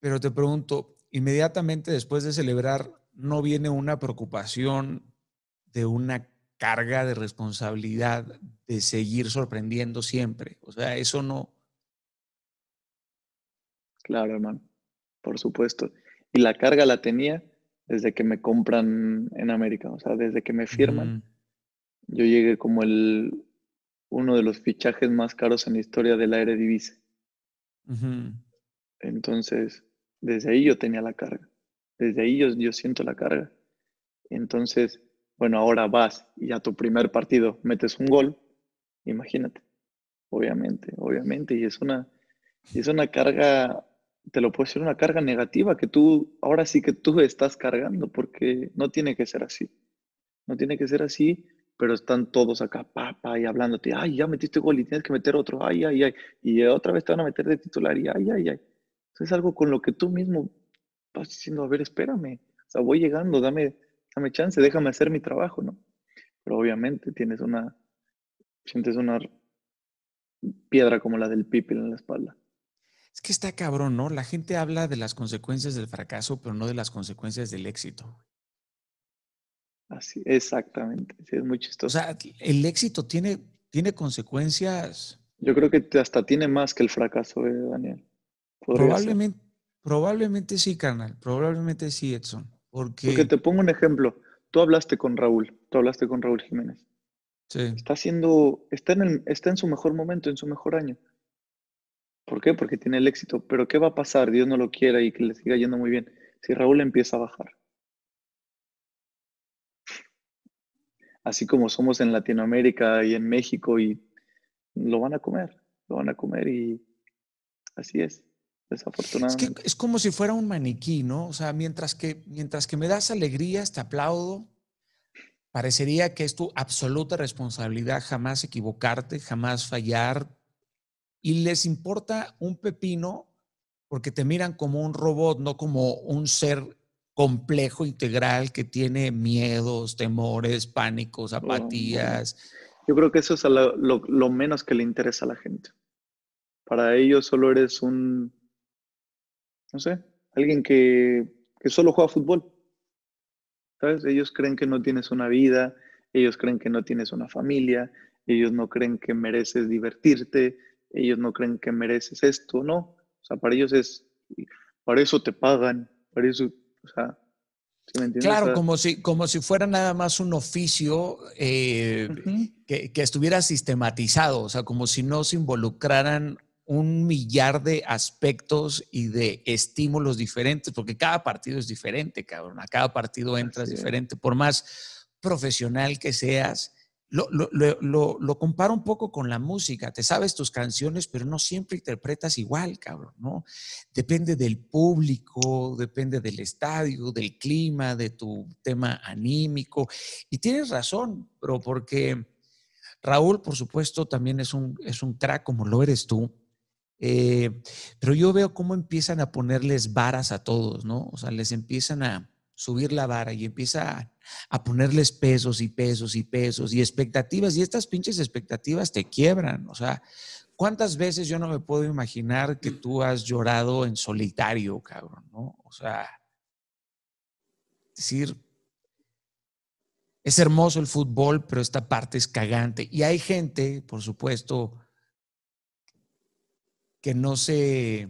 pero te pregunto, inmediatamente después de celebrar, ¿no viene una preocupación de una carga de responsabilidad de seguir sorprendiendo siempre? O sea, eso no. Claro, hermano, por supuesto. Y la carga la tenía desde que me compran en América, o sea, desde que me firman. Mm. Yo llegué como uno de los fichajes más caros en la historia de la Eredivisie. Mm-hmm. Entonces, desde ahí yo tenía la carga. Desde ahí yo siento la carga. Entonces, bueno, ahora vas y a tu primer partido metes un gol, imagínate, obviamente, y es una carga, te lo puedo decir, una carga negativa que tú, ahora sí que tú estás cargando, porque no tiene que ser así, pero están todos acá, y hablándote, ay, ya metiste gol y tienes que meter otro, ay, y otra vez te van a meter de titular, y ay. Entonces es algo con lo que tú mismo vas diciendo, a ver, espérame, o sea, voy llegando, dame chance, déjame hacer mi trabajo, ¿no? Pero obviamente sientes una piedra como la del Pipi en la espalda. Es que está cabrón, ¿no? La gente habla de las consecuencias del fracaso, pero no de las consecuencias del éxito. Así, exactamente. Sí, es muy chistoso. O sea, el éxito tiene consecuencias. Yo creo que hasta tiene más que el fracaso, Daniel. Probablemente sí, carnal. Probablemente sí, Edson. Porque te pongo un ejemplo. Tú hablaste con Raúl Jiménez. Sí. Está en su mejor momento, en su mejor año. ¿Por qué? Porque tiene el éxito. Pero ¿qué va a pasar? Dios no lo quiera y que le siga yendo muy bien. Si Raúl empieza a bajar. Así como somos en Latinoamérica y en México, y lo van a comer y así es. Desafortunadamente. Es que es como si fuera un maniquí, ¿no? O sea, mientras que me das alegrías, te aplaudo, parecería que es tu absoluta responsabilidad jamás equivocarte, jamás fallar, y les importa un pepino porque te miran como un robot, no como un ser complejo, integral, que tiene miedos, temores, pánicos, apatías. Bueno. Yo creo que eso es lo menos que le interesa a la gente. Para ellos solo eres alguien que solo juega fútbol, ¿sabes? Ellos creen que no tienes una vida, ellos creen que no tienes una familia, ellos no creen que mereces divertirte, ellos no creen que mereces esto, ¿no? O sea, para ellos para eso te pagan, para eso, o sea, ¿sí me entiendes? Claro, o sea, como si fuera nada más un oficio uh-huh. que estuviera sistematizado, o sea, como si no se involucraran un millar de aspectos y de estímulos diferentes, porque cada partido es diferente, cabrón. A cada partido entras diferente. Por más profesional que seas, lo comparo un poco con la música. Te sabes tus canciones, pero no siempre interpretas igual, cabrón, ¿no? Depende del público, depende del estadio, del clima, de tu tema anímico. Y tienes razón, bro, porque Raúl, por supuesto, también es un crack como lo eres tú. Pero yo veo cómo empiezan a ponerles varas a todos, ¿no? O sea, les empiezan a subir la vara y empieza a ponerles pesos y pesos y pesos y expectativas, y estas pinches expectativas te quiebran. O sea, ¿cuántas veces yo no me puedo imaginar que tú has llorado en solitario, cabrón, ¿no? O sea, decir, es hermoso el fútbol, pero esta parte es cagante. Y hay gente, por supuesto, que no se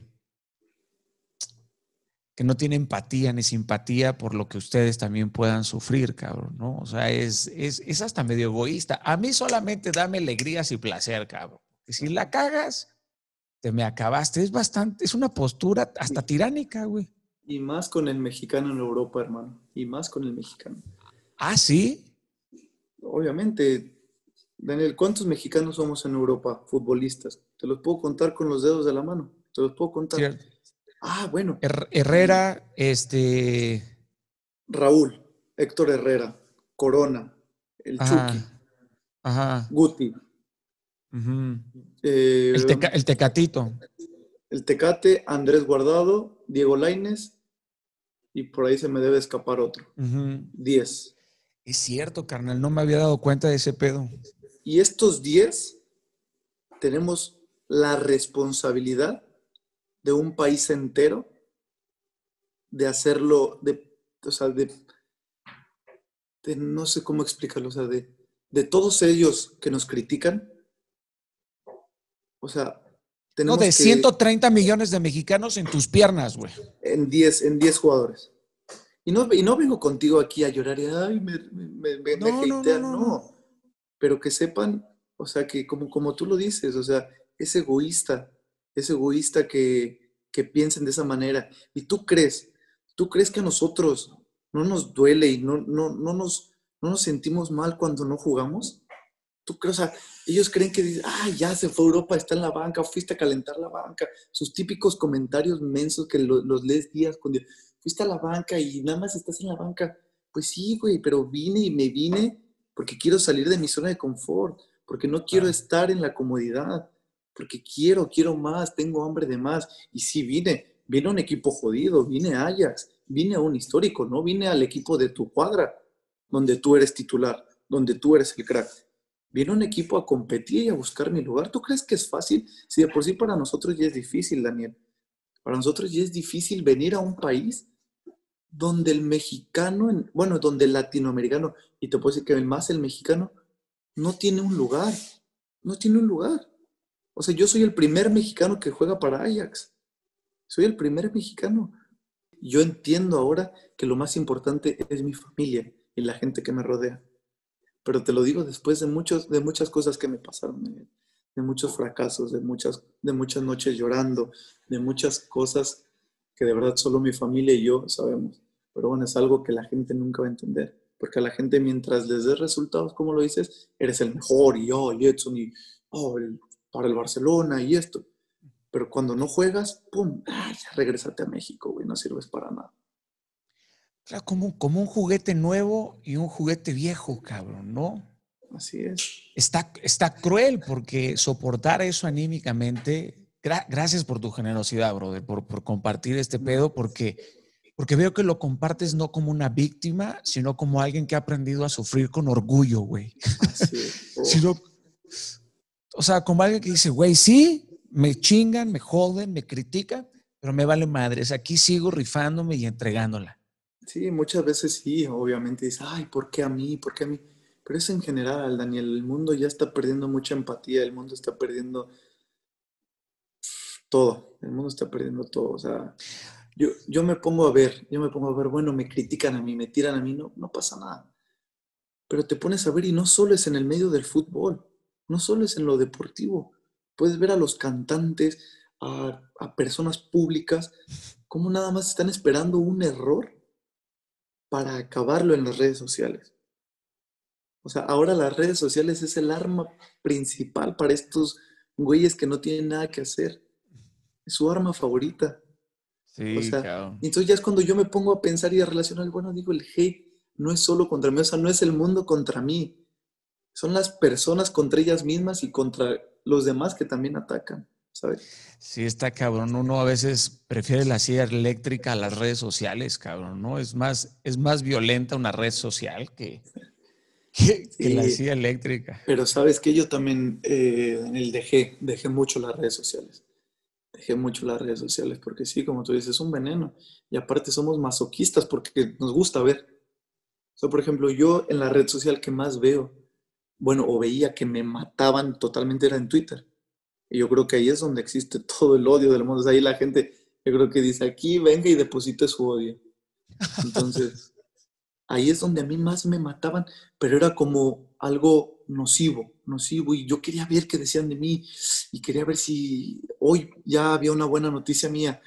que no tiene empatía ni simpatía por lo que ustedes también puedan sufrir, cabrón, ¿no? O sea, es hasta medio egoísta. A mí solamente dame alegrías y placer, cabrón. Y si la cagas, te me acabaste. Es bastante, es una postura hasta tiránica, güey. Y más con el mexicano en Europa, hermano. Y más con el mexicano. ¿Ah, sí? Obviamente. Daniel, ¿cuántos mexicanos somos en Europa, futbolistas? Te los puedo contar con los dedos de la mano. Te los puedo contar. Cierto. Ah, bueno. Herrera, Raúl, Héctor Herrera, Corona, el Chucky, Guti. El Tecatito. El Tecate, Andrés Guardado, Diego Lainez, y por ahí se me debe escapar otro. 10. Es cierto, carnal, no me había dado cuenta de ese pedo. Y estos 10 tenemos la responsabilidad de un país entero, de hacerlo, no sé cómo explicarlo, de todos ellos que nos critican, tenemos no, de 130 millones de mexicanos en tus piernas, güey. En 10 jugadores. Y no vengo contigo aquí a llorar y, ay, me hatean, no. Pero que sepan, que como tú lo dices, es egoísta que piensen de esa manera. Y tú crees que a nosotros no nos duele y no nos sentimos mal cuando no jugamos. Tú crees, ellos creen que dicen, ya se fue a Europa, está en la banca, fuiste a calentar la banca. Sus típicos comentarios mensos que los lees días con día. Fuiste a la banca y nada más estás en la banca. Pues sí, güey, pero vine y me vine porque quiero salir de mi zona de confort, porque no quiero estar en la comodidad. Porque quiero más, tengo hambre de más. Y sí, vine a un equipo jodido, vine a Ajax, vine a un histórico, no vine al equipo de tu cuadra, donde tú eres titular, donde tú eres el crack. Vine a un equipo a competir y a buscar mi lugar. ¿Tú crees que es fácil? Si de por sí para nosotros ya es difícil, Daniel. Para nosotros ya es difícil venir a un país donde el mexicano, donde el latinoamericano, y te puedo decir que más el mexicano, no tiene un lugar. No tiene un lugar. Yo soy el primer mexicano que juega para Ajax. Soy el primer mexicano. Yo entiendo ahora que lo más importante es mi familia y la gente que me rodea. Pero te lo digo después de muchas cosas que me pasaron. De muchos fracasos, de muchas noches llorando, de muchas cosas que de verdad solo mi familia y yo sabemos. Pero es algo que la gente nunca va a entender. Porque a la gente mientras les des resultados, como lo dices, eres el mejor y Edson para el Barcelona y esto. Pero cuando no juegas, ¡pum! ¡Ay, ya regrésate a México, güey! No sirves para nada. Claro, como un juguete nuevo y un juguete viejo, cabrón, ¿no? Así es. Está cruel porque soportar eso anímicamente... Gracias por tu generosidad, brother, por compartir este pedo, porque veo que lo compartes no como una víctima, sino como alguien que ha aprendido a sufrir con orgullo, güey. Así es. Oh. Como alguien que dice, güey, sí, me chingan, me joden, me critican, pero me vale madres. Aquí sigo rifándome y entregándola. Sí, muchas veces sí, obviamente. Dices, ay, ¿por qué a mí? ¿Por qué a mí? Pero es en general, Daniel. El mundo ya está perdiendo mucha empatía. El mundo está perdiendo todo. El mundo está perdiendo todo. Yo me pongo a ver. Bueno, me critican a mí, me tiran a mí. No pasa nada. Pero te pones a ver y no solo es en el medio del fútbol. No solo es en lo deportivo. Puedes ver a los cantantes, a personas públicas, cómo nada más están esperando un error para acabarlo en las redes sociales. Ahora las redes sociales es el arma principal para estos güeyes que no tienen nada que hacer. Es su arma favorita. Sí, claro. Entonces ya es cuando yo me pongo a pensar y a relacionar, el hate no es solo contra mí, no es el mundo contra mí. Son las personas contra ellas mismas y contra los demás que también atacan, ¿sabes? Sí, está cabrón. Uno a veces prefiere la silla eléctrica a las redes sociales, cabrón, ¿no? Es más violenta una red social que la silla eléctrica. Pero sabes que yo también, Daniel, dejé mucho las redes sociales. Dejé mucho las redes sociales porque sí, como tú dices, es un veneno. Y aparte somos masoquistas porque nos gusta ver. Por ejemplo, yo en la red social que más veo, o veía que me mataban totalmente, era en Twitter. Y yo creo que ahí es donde existe todo el odio del mundo. Ahí la gente, Yo creo que dice, aquí venga y deposite su odio. Entonces, ahí es donde a mí más me mataban, pero era como algo nocivo. Y yo quería ver qué decían de mí y quería ver si hoy ya había una buena noticia mía.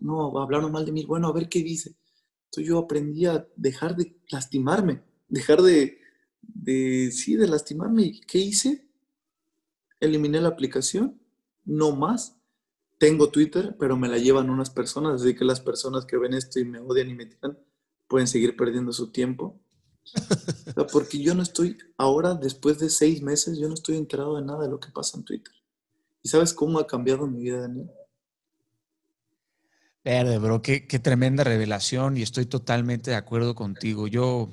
No, hablaron mal de mí. Bueno, a ver qué dice. Entonces yo aprendí a dejar de lastimarme, dejar de lastimarme. ¿Y qué hice? Eliminé la aplicación, no más. Tengo Twitter, pero me la llevan unas personas, así que las personas que ven esto y me odian y me tiran, pueden seguir perdiendo su tiempo. O sea, porque yo no estoy, ahora después de 6 meses, yo no estoy enterado de nada de lo que pasa en Twitter. ¿Y sabes cómo ha cambiado mi vida, Daniel? Verde, bro, qué tremenda revelación y estoy totalmente de acuerdo contigo. Yo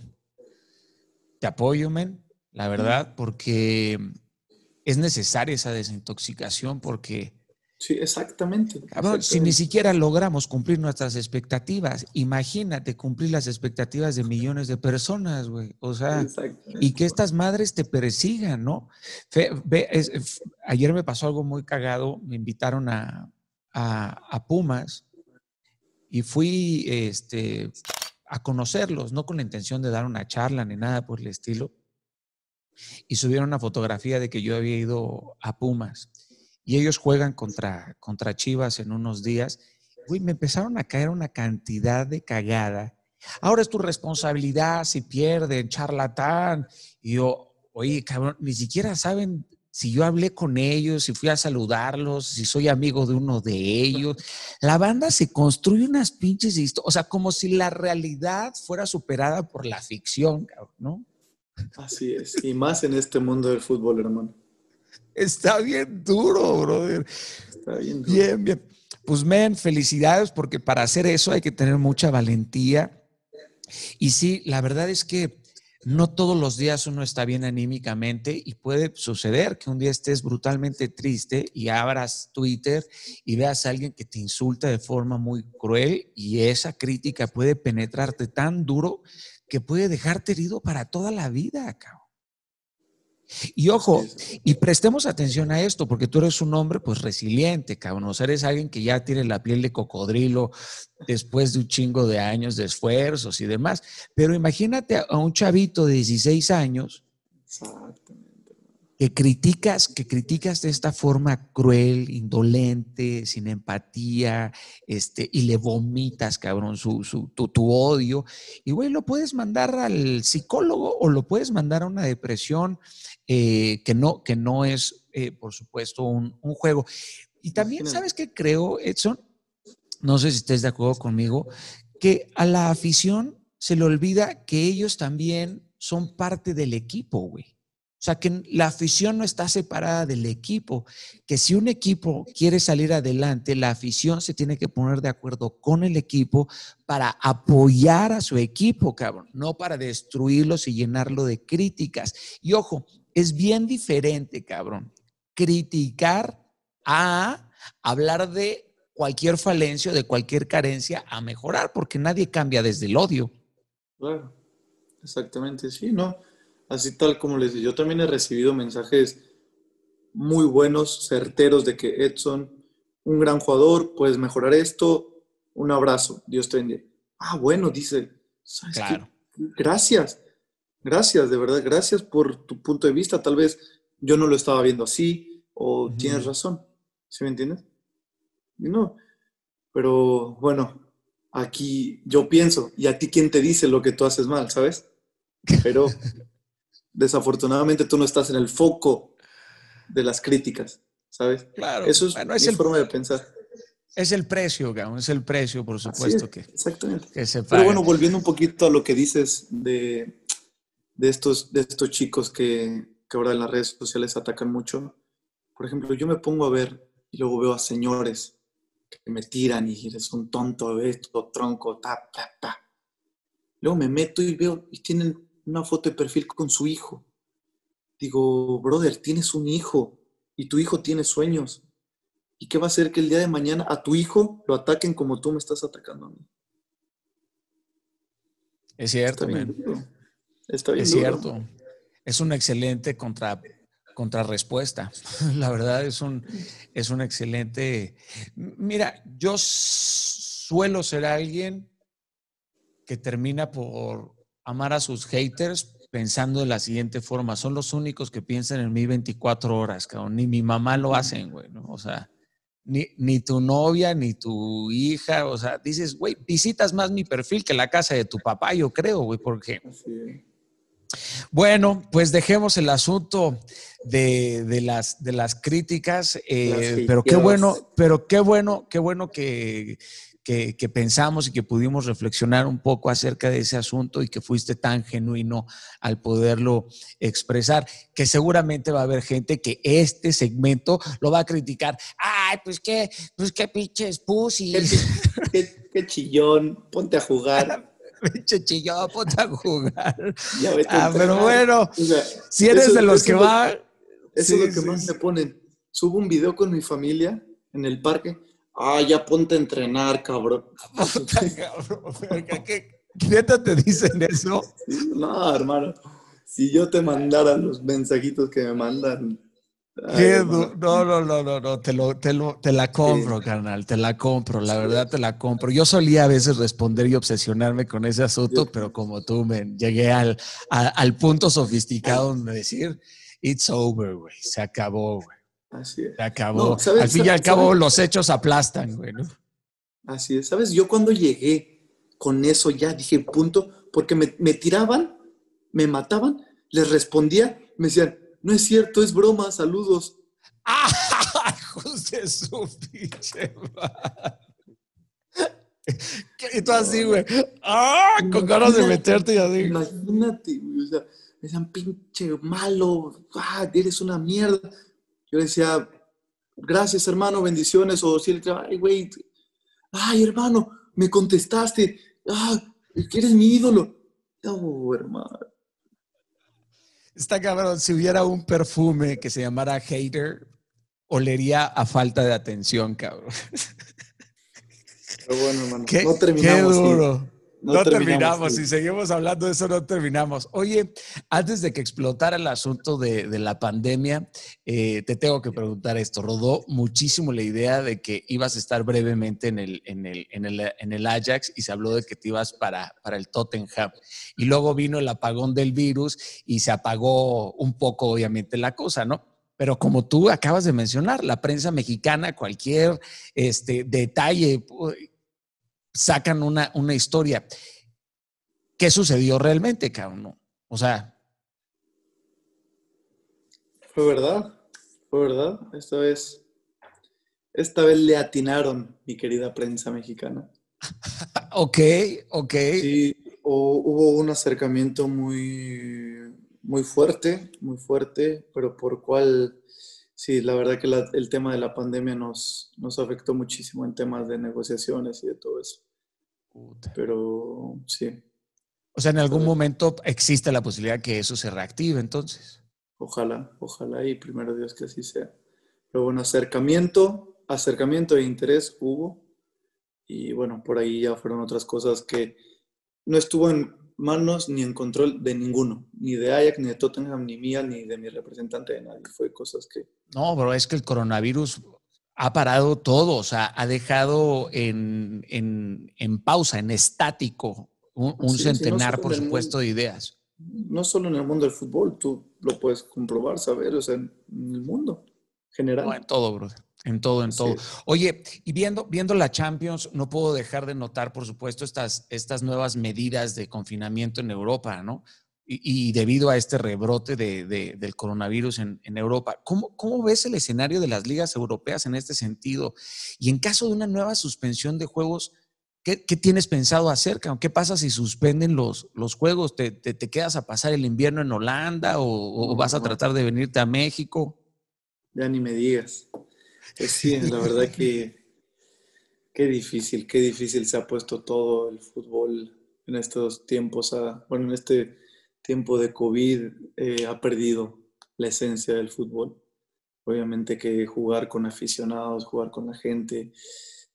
te apoyo, men, la verdad, porque es necesaria esa desintoxicación porque... Sí, exactamente. Cabrón, si ni siquiera logramos cumplir nuestras expectativas, imagínate cumplir las expectativas de millones de personas, güey. O sea, y que estas madres te persigan, ¿no? Ayer me pasó algo muy cagado. Me invitaron a Pumas y fui a conocerlos, no con la intención de dar una charla ni nada por el estilo. Y subieron una fotografía de que yo había ido a Pumas. Y ellos juegan contra Chivas en unos días. Güey, me empezaron a caer una cantidad de cagada. Ahora es tu responsabilidad si pierden, charlatán. Y yo, oye, cabrón, ni siquiera saben si yo hablé con ellos, si fui a saludarlos, si soy amigo de uno de ellos. La banda se construye unas pinches historias. O sea, como si la realidad fuera superada por la ficción, cabrón, ¿no? Así es. Y más en este mundo del fútbol, hermano. Está bien duro, brother. Está bien duro. Bien, bien. Pues, men, felicidades, porque para hacer eso hay que tener mucha valentía. Y sí, la verdad es que no todos los días uno está bien anímicamente y puede suceder que un día estés brutalmente triste y abras Twitter y veas a alguien que te insulta de forma muy cruel y esa crítica puede penetrarte tan duro que puede dejarte herido para toda la vida, cabrón. Y ojo, y prestemos atención a esto, porque tú eres un hombre pues resiliente, cabrón. O sea, eres alguien que ya tiene la piel de cocodrilo después de un chingo de años de esfuerzos y demás. Pero imagínate a un chavito de 16 años que criticas de esta forma cruel, indolente, sin empatía, y le vomitas, cabrón, tu odio. Y, güey, lo puedes mandar al psicólogo o lo puedes mandar a una depresión que no es, por supuesto, un juego. Y también, ¿sabes qué creo, Edson? No sé si estés de acuerdo conmigo, que a la afición se le olvida que ellos también son parte del equipo, güey. O sea, que la afición no está separada del equipo, que si un equipo quiere salir adelante, la afición se tiene que poner de acuerdo con el equipo para apoyar a su equipo, cabrón, no para destruirlos y llenarlo de críticas. Y ojo, es bien diferente, cabrón, criticar a hablar de cualquier falencia o de cualquier carencia a mejorar, porque nadie cambia desde el odio. Claro, exactamente, sí, ¿no? Así tal como les dije, yo también he recibido mensajes muy buenos, certeros, de que Edson, un gran jugador, puedes mejorar esto, un abrazo, Dios te bendiga. Ah, bueno, dice, ¿sabes claro qué? Gracias, de verdad, gracias por tu punto de vista, tal vez yo no lo estaba viendo así, o tienes razón, ¿sí me entiendes? No, pero bueno, aquí yo pienso, y a ti quién te dice lo que tú haces mal, ¿sabes? Pero... desafortunadamente tú no estás en el foco de las críticas, ¿sabes? Claro. Eso es, bueno, es mi forma de pensar. Es el precio, cabrón, es el precio, por supuesto. Así es, exactamente. Que se paga. Pero bueno, volviendo un poquito a lo que dices de estos chicos que ahora en las redes sociales atacan mucho. Por ejemplo, yo me pongo a ver y luego veo a señores que me tiran y eres un tonto, esto, tronco, ta, ta, ta. Luego me meto y veo y tienen una foto de perfil con su hijo. Digo, brother, tienes un hijo y tu hijo tiene sueños. ¿Y qué va a hacer que el día de mañana a tu hijo lo ataquen como tú me estás atacando a mí? Es cierto, man. Está bien. Es cierto. Es un excelente contra contrarrespuesta. La verdad es un excelente... Mira, yo suelo ser alguien que termina por amar a sus haters pensando de la siguiente forma. Son los únicos que piensan en mí 24 horas, cabrón. Ni mi mamá lo hacen, güey, ¿no? O sea, ni tu novia, ni tu hija. O sea, dices, güey, visitas más mi perfil que la casa de tu papá, yo creo, güey, porque... Bueno, pues dejemos el asunto de las críticas, pero qué bueno que pensamos y que pudimos reflexionar un poco acerca de ese asunto y que fuiste tan genuino al poderlo expresar, que seguramente va a haber gente que este segmento lo va a criticar. Ay, pues qué pinches pusis. Qué chillón, ponte a jugar. Chichillo, ponte a jugar. Pero bueno, o sea, si eres eso, de los que va... Eso es lo que más me ponen. Subo un video con mi familia en el parque. Ah, ya ponte a entrenar, cabrón. ¿Neta te dicen eso? No, hermano. Si yo te mandara los mensajitos que me mandan... Ay, no, te la compro, carnal, te la compro, la verdad te la compro. Yo solía a veces responder y obsesionarme con ese asunto, pero como tú, men, llegué al punto sofisticado de decir, it's over, güey, se acabó, güey. Así es. Se acabó. No, ¿sabes? Al fin y al cabo, ¿sabes? Los hechos aplastan, güey, ¿no? Así es, ¿sabes? Yo cuando llegué con eso ya dije, punto, porque me tiraban, me mataban, les respondía, me decían, no es cierto, es broma, saludos. ¡Ah! ¡Hijos de su pinche madre! Y tú así, güey. ¡Ah! Con ganas de meterte y así. Imagínate, güey. O sea, me decían, pinche malo, ah, eres una mierda. Yo le decía, gracias, hermano, bendiciones. O si le decía, ay, güey, ay, hermano, me contestaste. Ah, eres mi ídolo. No, hermano. Está cabrón, si hubiera un perfume que se llamara Hater, olería a falta de atención, cabrón. Pero bueno, hermano, no terminamos. Qué duro. No terminamos. Si seguimos hablando de eso, no terminamos. Oye, antes de que explotara el asunto de la pandemia, te tengo que preguntar esto. Rodó muchísimo la idea de que ibas a estar brevemente en el Ajax y se habló de que te ibas para el Tottenham. Y luego vino el apagón del virus y se apagó un poco, obviamente, la cosa, ¿no? Pero como tú acabas de mencionar, la prensa mexicana, cualquier detalle... sacan una historia. ¿Qué sucedió realmente, cabrón? O sea. Fue verdad. Esta vez le atinaron, mi querida prensa mexicana. Ok. Sí, hubo un acercamiento muy fuerte, pero por cual, sí, la verdad que el tema de la pandemia nos afectó muchísimo en temas de negociaciones y de todo eso. Puta. Pero sí. O sea, en algún momento existe la posibilidad que eso se reactive, entonces. Ojalá y primero Dios que así sea. Pero bueno, acercamiento e interés hubo. Y bueno, por ahí ya fueron otras cosas que no estuvo en manos ni en control de ninguno, ni de Ajax, ni de Tottenham, ni mía, ni de mi representante, de nadie. Fue cosas que... No, pero es que el coronavirus ha parado todo, o sea, ha dejado en pausa, en estático, un centenar, no por supuesto, mundo, de ideas. No solo en el mundo del fútbol, tú lo puedes comprobar, saber, o sea, en el mundo general. No, en todo, bro. En todo. Oye, y viendo la Champions, no puedo dejar de notar, por supuesto, estas nuevas medidas de confinamiento en Europa, ¿no? Y debido a este rebrote del coronavirus en Europa. ¿Cómo ves el escenario de las ligas europeas en este sentido? Y en caso de una nueva suspensión de juegos, ¿qué tienes pensado hacer? ¿Qué pasa si suspenden los juegos? ¿Te quedas a pasar el invierno en Holanda o vas a tratar de venirte a México? Ya ni me digas. Sí, la verdad que qué difícil se ha puesto todo el fútbol en estos tiempos. En este tiempo de COVID ha perdido la esencia del fútbol. Obviamente que jugar con aficionados, jugar con la gente,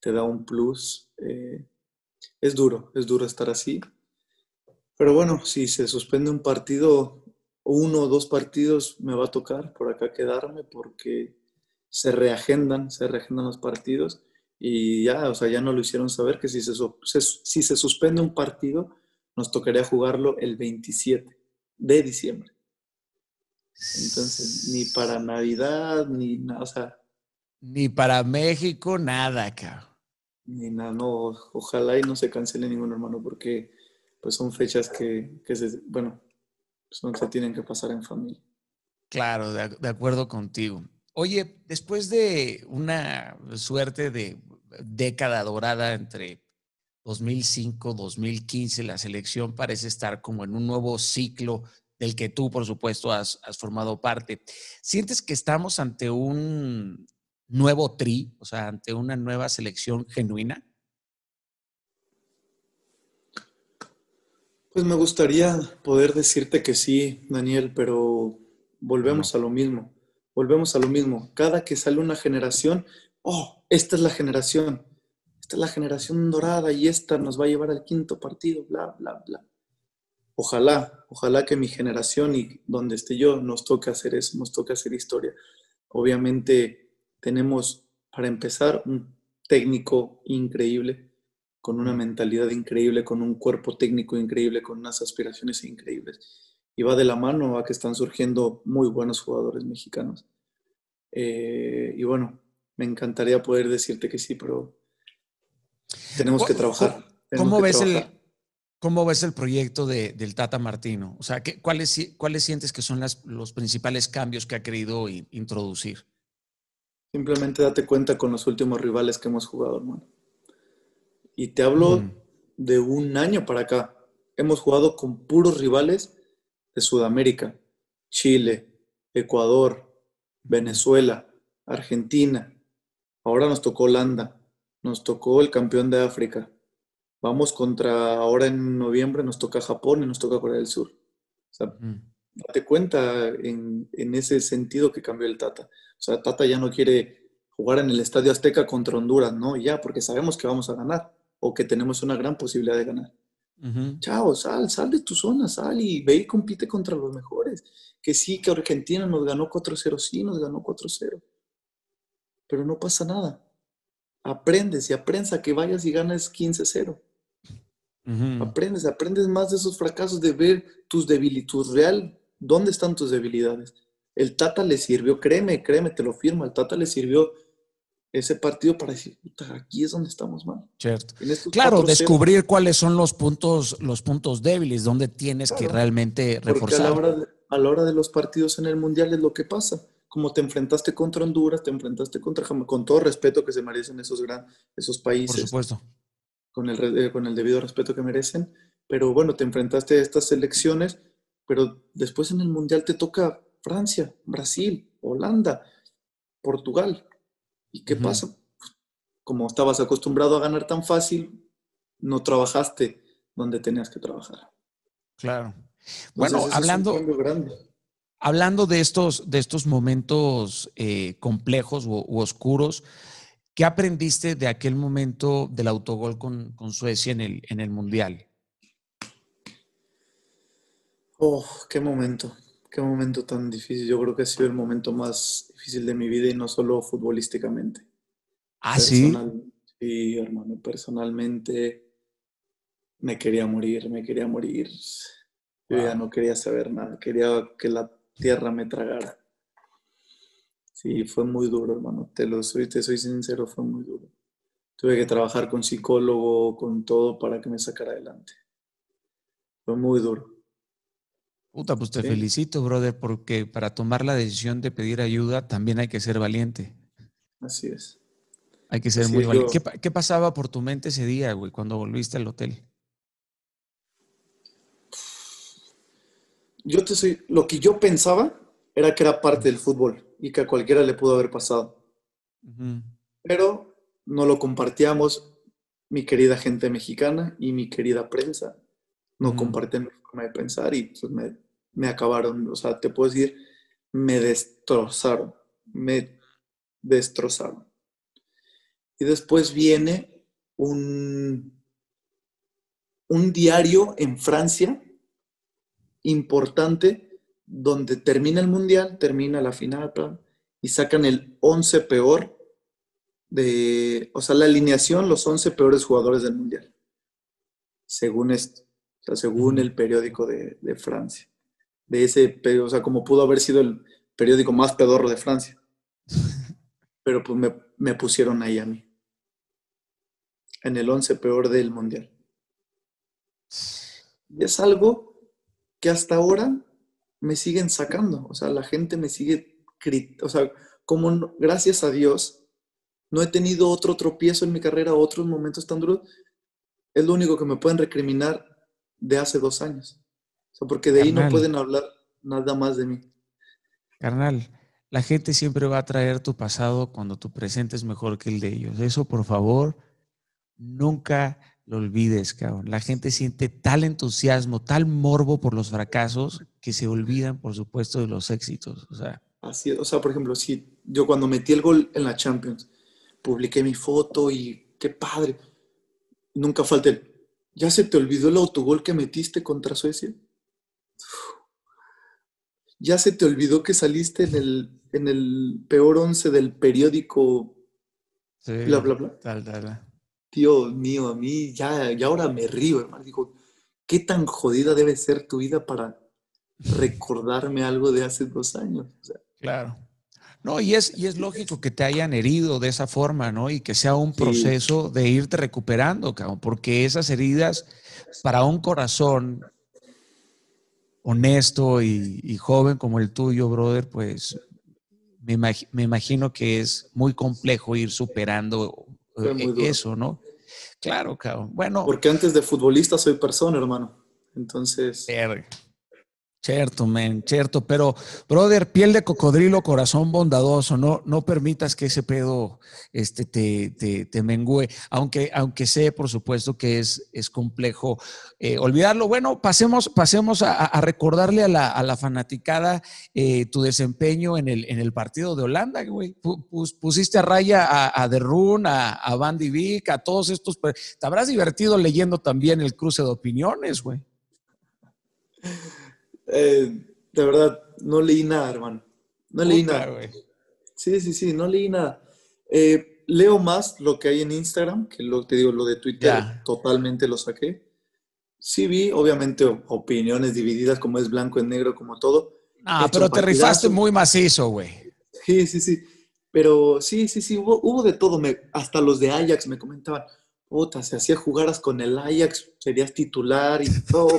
te da un plus. Es duro estar así. Pero bueno, si se suspende un partido, uno o dos partidos me va a tocar por acá quedarme porque se reagendan los partidos y ya, o sea, ya no lo hicieron saber que si se suspende un partido nos tocaría jugarlo el 27 de diciembre. Entonces, ni para Navidad, ni nada, o sea... Ni para México, nada, cabrón. Ni nada, no, ojalá y no se cancele ninguno, hermano, porque pues son fechas que se tienen que pasar en familia. Claro, de acuerdo contigo. Oye, después de una suerte de década dorada entre 2005, 2015, la selección parece estar como en un nuevo ciclo del que tú, por supuesto, has formado parte. ¿Sientes que estamos ante un nuevo tri, o sea, ante una nueva selección genuina? Pues me gustaría poder decirte que sí, Daniel, pero volvemos a lo mismo. Cada que sale una generación, esta es la generación dorada y esta nos va a llevar al quinto partido, bla, bla, bla. Ojalá que mi generación y donde esté yo nos toque hacer eso, nos toque hacer historia. Obviamente tenemos, para empezar, un técnico increíble, con una mentalidad increíble, con un cuerpo técnico increíble, con unas aspiraciones increíbles. Y va de la mano a que están surgiendo muy buenos jugadores mexicanos. Y bueno, me encantaría poder decirte que sí, pero tenemos que trabajar. ¿Cómo ves el proyecto del Tata Martino? O sea, ¿cuáles sientes que son los principales cambios que ha querido introducir? Simplemente date cuenta con los últimos rivales que hemos jugado, hermano. Y te hablo de un año para acá. Hemos jugado con puros rivales de Sudamérica. Chile, Ecuador, Venezuela, Argentina. Ahora nos tocó Holanda. Nos tocó el campeón de África. Vamos ahora en noviembre nos toca Japón y nos toca Corea del Sur. O sea, date cuenta en ese sentido que cambió el Tata. O sea, Tata ya no quiere jugar en el Estadio Azteca contra Honduras, ¿no? Ya, porque sabemos que vamos a ganar o que tenemos una gran posibilidad de ganar. Chao, sal de tu zona, sal y ve y compite contra los mejores. Que sí, que Argentina nos ganó 4-0, sí, nos ganó 4-0. Pero no pasa nada. Aprendes y aprendes a que vayas y ganas 15-0. Aprendes más de esos fracasos, de ver tus debilitudes real, dónde están tus debilidades. El Tata le sirvió, créeme, te lo firmo, el Tata le sirvió ese partido para decir, puta, aquí es donde estamos mal. Cierto. Claro, descubrir cuáles son los puntos débiles, dónde tienes que realmente reforzar. Porque a la hora de los partidos en el Mundial es lo que pasa. Como te enfrentaste contra Honduras, te enfrentaste contra Jamaica, con todo respeto que se merecen esos países. Por supuesto. Con el debido respeto que merecen, pero bueno, te enfrentaste a estas selecciones, pero después en el Mundial te toca Francia, Brasil, Holanda, Portugal. ¿Y qué pasa? Como estabas acostumbrado a ganar tan fácil, no trabajaste donde tenías que trabajar. Claro. Bueno, entonces, hablando de estos momentos complejos u oscuros, ¿qué aprendiste de aquel momento del autogol con Suecia en el Mundial? Oh, qué momento tan difícil. Yo creo que ha sido el momento más difícil de mi vida y no solo futbolísticamente. ¿Ah, sí? Sí, hermano, personalmente me quería morir. Yo ya no quería saber nada, quería que la tierra me tragara. Sí, fue muy duro, hermano. Te soy sincero, fue muy duro. Tuve que trabajar con psicólogo, con todo, para que me sacara adelante. Fue muy duro. Puta, pues te felicito, brother, porque para tomar la decisión de pedir ayuda también hay que ser valiente. Así es. Hay que ser muy valiente. ¿Qué pasaba por tu mente ese día, güey, cuando volviste al hotel? Lo que yo pensaba era que era parte del fútbol y que a cualquiera le pudo haber pasado. Pero no lo compartíamos, mi querida gente mexicana y mi querida prensa. No compartían mi forma de pensar y pues me acabaron. O sea, te puedo decir, me destrozaron. Y después viene un diario en Francia importante donde termina el mundial, termina la final, ¿verdad? Y sacan el 11 peor de, o sea, la alineación, los 11 peores jugadores del mundial. Según esto, o sea, según el periódico de Francia. De ese, o sea, como pudo haber sido el periódico más pedorro de Francia. Pero pues me pusieron ahí a mí. En el 11 peor del mundial. Y es algo que hasta ahora me siguen sacando. O sea, la gente me sigue criticando. O sea, como no, gracias a Dios, no he tenido otro tropiezo en mi carrera, otros momentos tan duros. Es lo único que me pueden recriminar de hace 2 años. O sea, porque de carnal, ahí no pueden hablar nada más de mí. Carnal, la gente siempre va a traer tu pasado cuando tu presente es mejor que el de ellos. Eso, por favor, nunca lo olvides, cabrón. La gente siente tal entusiasmo, tal morbo por los fracasos que se olvidan, por supuesto, de los éxitos. O sea, así, o sea, por ejemplo, si yo cuando metí el gol en la Champions, publiqué mi foto y qué padre. Nunca falta el, ¿ya se te olvidó el autogol que metiste contra Suecia? ¿Ya se te olvidó que saliste en el peor 11 del periódico? Sí, bla, bla, bla. Tal, tal, tal. Dios mío, a mí ya ahora me río, hermano. Digo, ¿qué tan jodida debe ser tu vida para recordarme algo de hace 2 años? O sea, claro. No, y es lógico que te hayan herido de esa forma, ¿no? Y que sea un proceso de irte recuperando, cabrón. Porque esas heridas, para un corazón honesto y joven como el tuyo, brother, pues me imagino que es muy complejo ir superando eso, ¿no? Claro, cabrón. Bueno, porque antes de futbolista soy persona, hermano. Entonces... Cierto, man, cierto. Pero, brother, piel de cocodrilo, corazón bondadoso. No permitas que ese pedo te mengüe. Aunque sé, por supuesto, que es complejo olvidarlo. Bueno, pasemos a recordarle a la fanaticada tu desempeño en el partido de Holanda, güey. Pusiste a raya a De Roon, a Van de Beek, a todos estos. Te habrás divertido leyendo también el cruce de opiniones, güey. De verdad, no leí nada, hermano. No leí nada. Wey. Sí, no leí nada. Leo más lo que hay en Instagram, que lo de Twitter totalmente lo saqué. Sí vi, obviamente, opiniones divididas, como es blanco en negro, como todo. Ah, pero te rifaste muy macizo, güey. Sí. Pero sí, hubo de todo. Hasta los de Ajax me comentaban, puta, si hacías jugaras con el Ajax, serías titular y todo.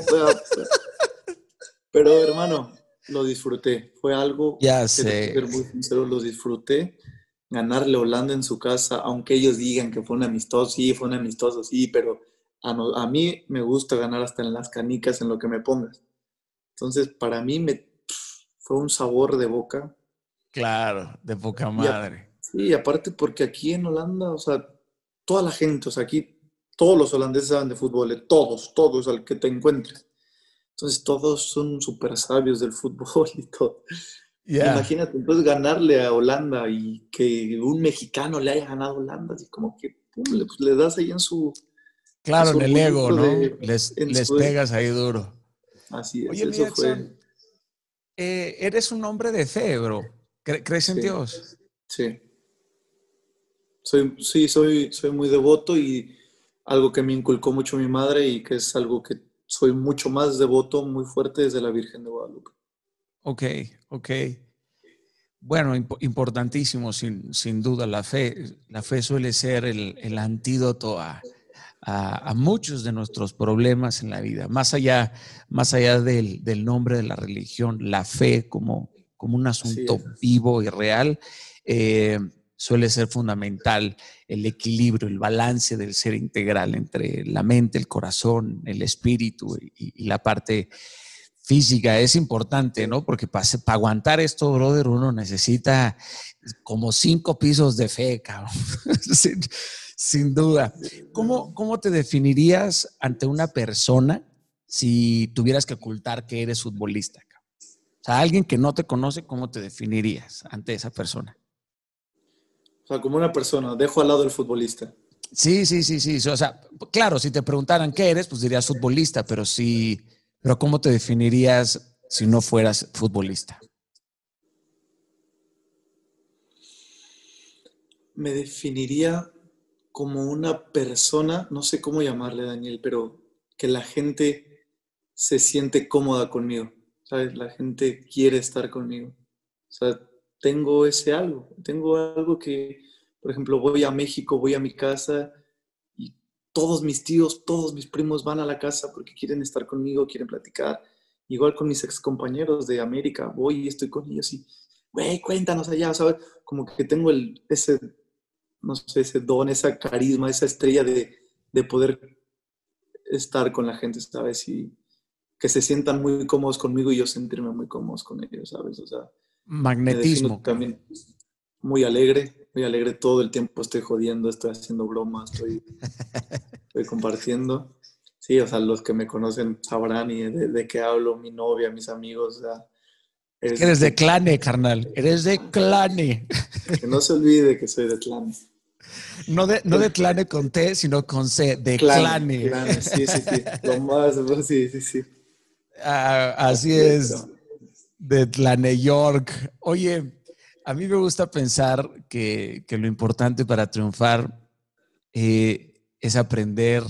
Pero, hermano, lo disfruté. Fue algo que ser muy sincero, lo disfruté. Ganarle a Holanda en su casa, aunque ellos digan que fue un amistoso, sí, pero a mí me gusta ganar hasta en las canicas, en lo que me pongas. Entonces, para mí fue un sabor de boca. Claro, de poca madre. Sí, aparte porque aquí en Holanda, o sea, toda la gente, o sea, aquí todos los holandeses saben de fútbol, todos, al que te encuentres. Entonces todos son súper sabios del fútbol y todo. Imagínate, entonces ganarle a Holanda y que un mexicano le haya ganado a Holanda, así como que le das ahí en su... Claro, en el ego, ¿no? Les pegas ahí duro. Así es. Oye, eso fue. Eres un hombre de fe, bro. ¿Crees en Dios? Sí. Soy muy devoto y algo que me inculcó mucho mi madre y que es algo que soy mucho más devoto, muy fuerte desde la Virgen de Guadalupe. Ok. Bueno, importantísimo, sin duda, la fe. La fe suele ser el antídoto a muchos de nuestros problemas en la vida. Más allá del nombre de la religión, la fe como un asunto vivo y real suele ser fundamental el equilibrio, el balance del ser integral entre la mente, el corazón, el espíritu y la parte física. Es importante, ¿no? Porque para aguantar esto, brother, uno necesita como 5 pisos de fe, cabrón. sin duda. ¿Cómo te definirías ante una persona si tuvieras que ocultar que eres futbolista, cabrón? O sea, alguien que no te conoce, ¿cómo te definirías ante esa persona? O sea, como una persona, dejo al lado el futbolista. Sí. O sea, claro, si te preguntaran qué eres, pues dirías futbolista, pero ¿cómo te definirías si no fueras futbolista? Me definiría como una persona, no sé cómo llamarle, Daniel, pero que la gente se siente cómoda conmigo, ¿sabes? La gente quiere estar conmigo. O sea, tengo ese algo. Tengo algo que, por ejemplo, voy a México, voy a mi casa y todos mis tíos, todos mis primos van a la casa porque quieren estar conmigo, quieren platicar. Igual con mis excompañeros de América, voy y estoy con ellos y, güey, cuéntanos allá, ¿sabes? Como que tengo ese... no sé, ese don, esa carisma, esa estrella de poder estar con la gente, ¿sabes? Y que se sientan muy cómodos conmigo y yo sentirme muy cómodos con ellos, ¿sabes? O sea, magnetismo. También muy alegre todo el tiempo. Estoy jodiendo, estoy haciendo bromas, estoy compartiendo. Sí, o sea, los que me conocen sabrán y de qué hablo, mi novia, mis amigos, o sea. Eres de Clane, carnal. Eres de Clane. Que no se olvide que soy de Clane. No de Clane con T, sino con C, de Clane. Clane, sí. Lo más, sí. Así es, de Clane York. Oye, a mí me gusta pensar que lo importante para triunfar es aprender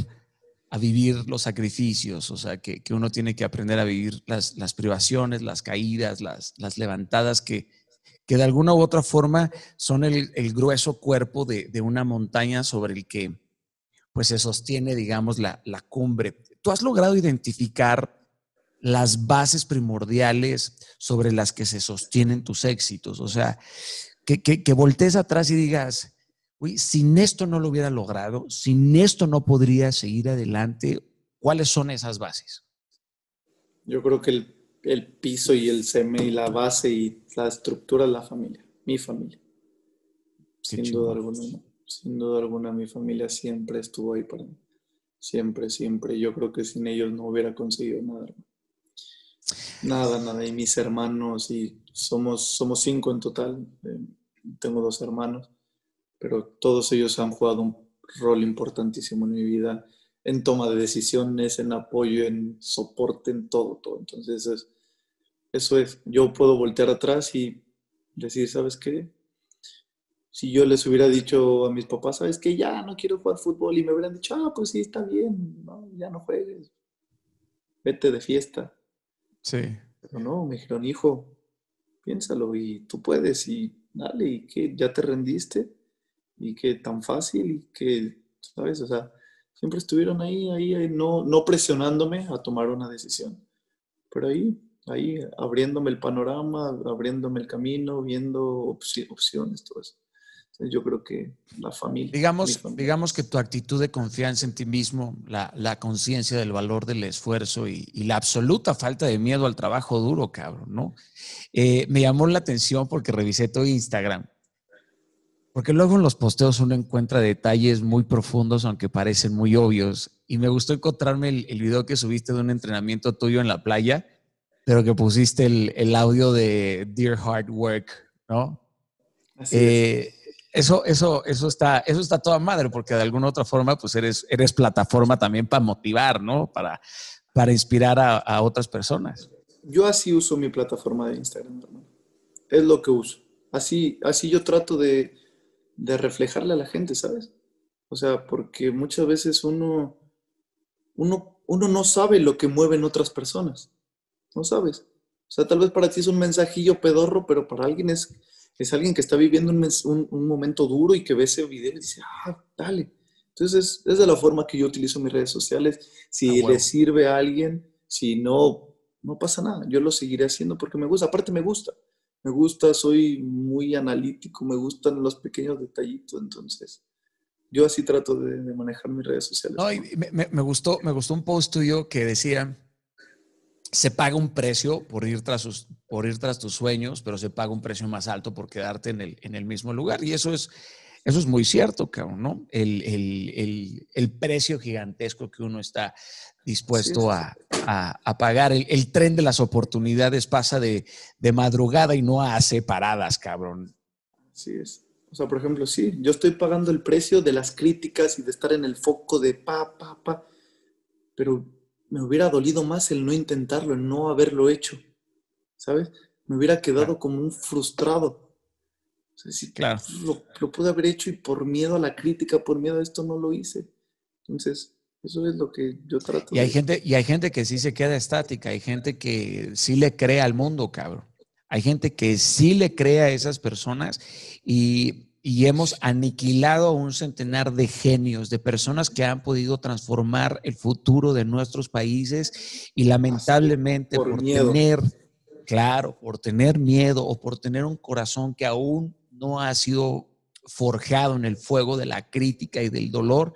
a vivir los sacrificios, o sea, que uno tiene que aprender a vivir las privaciones, las caídas, las levantadas que de alguna u otra forma son el grueso cuerpo de una montaña sobre el que pues se sostiene, digamos, la cumbre. ¿Tú has logrado identificar las bases primordiales sobre las que se sostienen tus éxitos? O sea, que voltees atrás y digas... Uy, sin esto no lo hubiera logrado, sin esto no podría seguir adelante. ¿Cuáles son esas bases? Yo creo que el piso y el semen y la base y la estructura es la familia, mi familia. Sin duda alguna, mi familia siempre estuvo ahí para mí. Siempre, siempre. Yo creo que sin ellos no hubiera conseguido nada. Nada. Y mis hermanos, y somos 5 en total. Tengo 2 hermanos. Pero todos ellos han jugado un rol importantísimo en mi vida, en toma de decisiones, en apoyo, en soporte, en todo. Entonces eso es, yo puedo voltear atrás y decir, ¿sabes qué? Si yo les hubiera dicho a mis papás, ¿sabes qué? Ya no quiero jugar fútbol, y me hubieran dicho, pues sí, está bien, no, ya no juegues, vete de fiesta. Sí. Pero no, me dijeron, hijo, piénsalo y tú puedes y dale, y que ya te rendiste. Y que tan fácil, y que, ¿sabes? O sea, siempre estuvieron ahí no presionándome a tomar una decisión. Pero ahí, abriéndome el panorama, abriéndome el camino, viendo opciones, todo eso. Entonces, yo creo que la familia... Digamos que tu actitud de confianza en ti mismo, la conciencia del valor del esfuerzo y la absoluta falta de miedo al trabajo duro, cabrón, ¿no? Me llamó la atención porque revisé tu Instagram. Porque luego en los posteos uno encuentra detalles muy profundos, aunque parecen muy obvios. Y me gustó encontrarme el video que subiste de un entrenamiento tuyo en la playa, pero que pusiste el audio de Dear Hard Work, ¿no? Así es. Eso está toda madre, porque de alguna u otra forma pues eres plataforma también para motivar, ¿no? Para inspirar a otras personas. Yo así uso mi plataforma de Instagram, hermano. Es lo que uso. Así yo trato de reflejarle a la gente, ¿sabes? O sea, porque muchas veces uno no sabe lo que mueven otras personas. No sabes. O sea, tal vez para ti es un mensajillo pedorro, pero para alguien es alguien que está viviendo un momento duro y que ve ese video y dice, dale. Entonces, es de la forma que yo utilizo mis redes sociales. Si le sirve a alguien, si no, no pasa nada. Yo lo seguiré haciendo porque me gusta. Aparte, me gusta. Me gusta, soy muy analítico, me gustan los pequeños detallitos, entonces yo así trato de manejar mis redes sociales. No, y me gustó un post tuyo que decía, se paga un precio por ir tras tus sueños, pero se paga un precio más alto por quedarte en el mismo lugar. Y eso es muy cierto, cabrón, ¿no? El precio gigantesco que uno está dispuesto a pagar. El tren de las oportunidades pasa de madrugada y no hace paradas, cabrón. Así es. O sea, por ejemplo, sí, yo estoy pagando el precio de las críticas y de estar en el foco de pero me hubiera dolido más el no intentarlo, el no haberlo hecho. ¿sabes? Me hubiera quedado como un frustrado. O sea, sí, claro. Lo pude haber hecho y por miedo a la crítica, por miedo a esto, no lo hice. Entonces, eso es lo que yo trato. Y hay gente, que sí se queda estática. Hay gente que sí le cree al mundo, cabrón. Hay gente que sí le cree a esas personas y hemos aniquilado a un centenar de genios, de personas que han podido transformar el futuro de nuestros países y lamentablemente por tener... Claro, por tener miedo o por tener un corazón que aún no ha sido forjado en el fuego de la crítica y del dolor,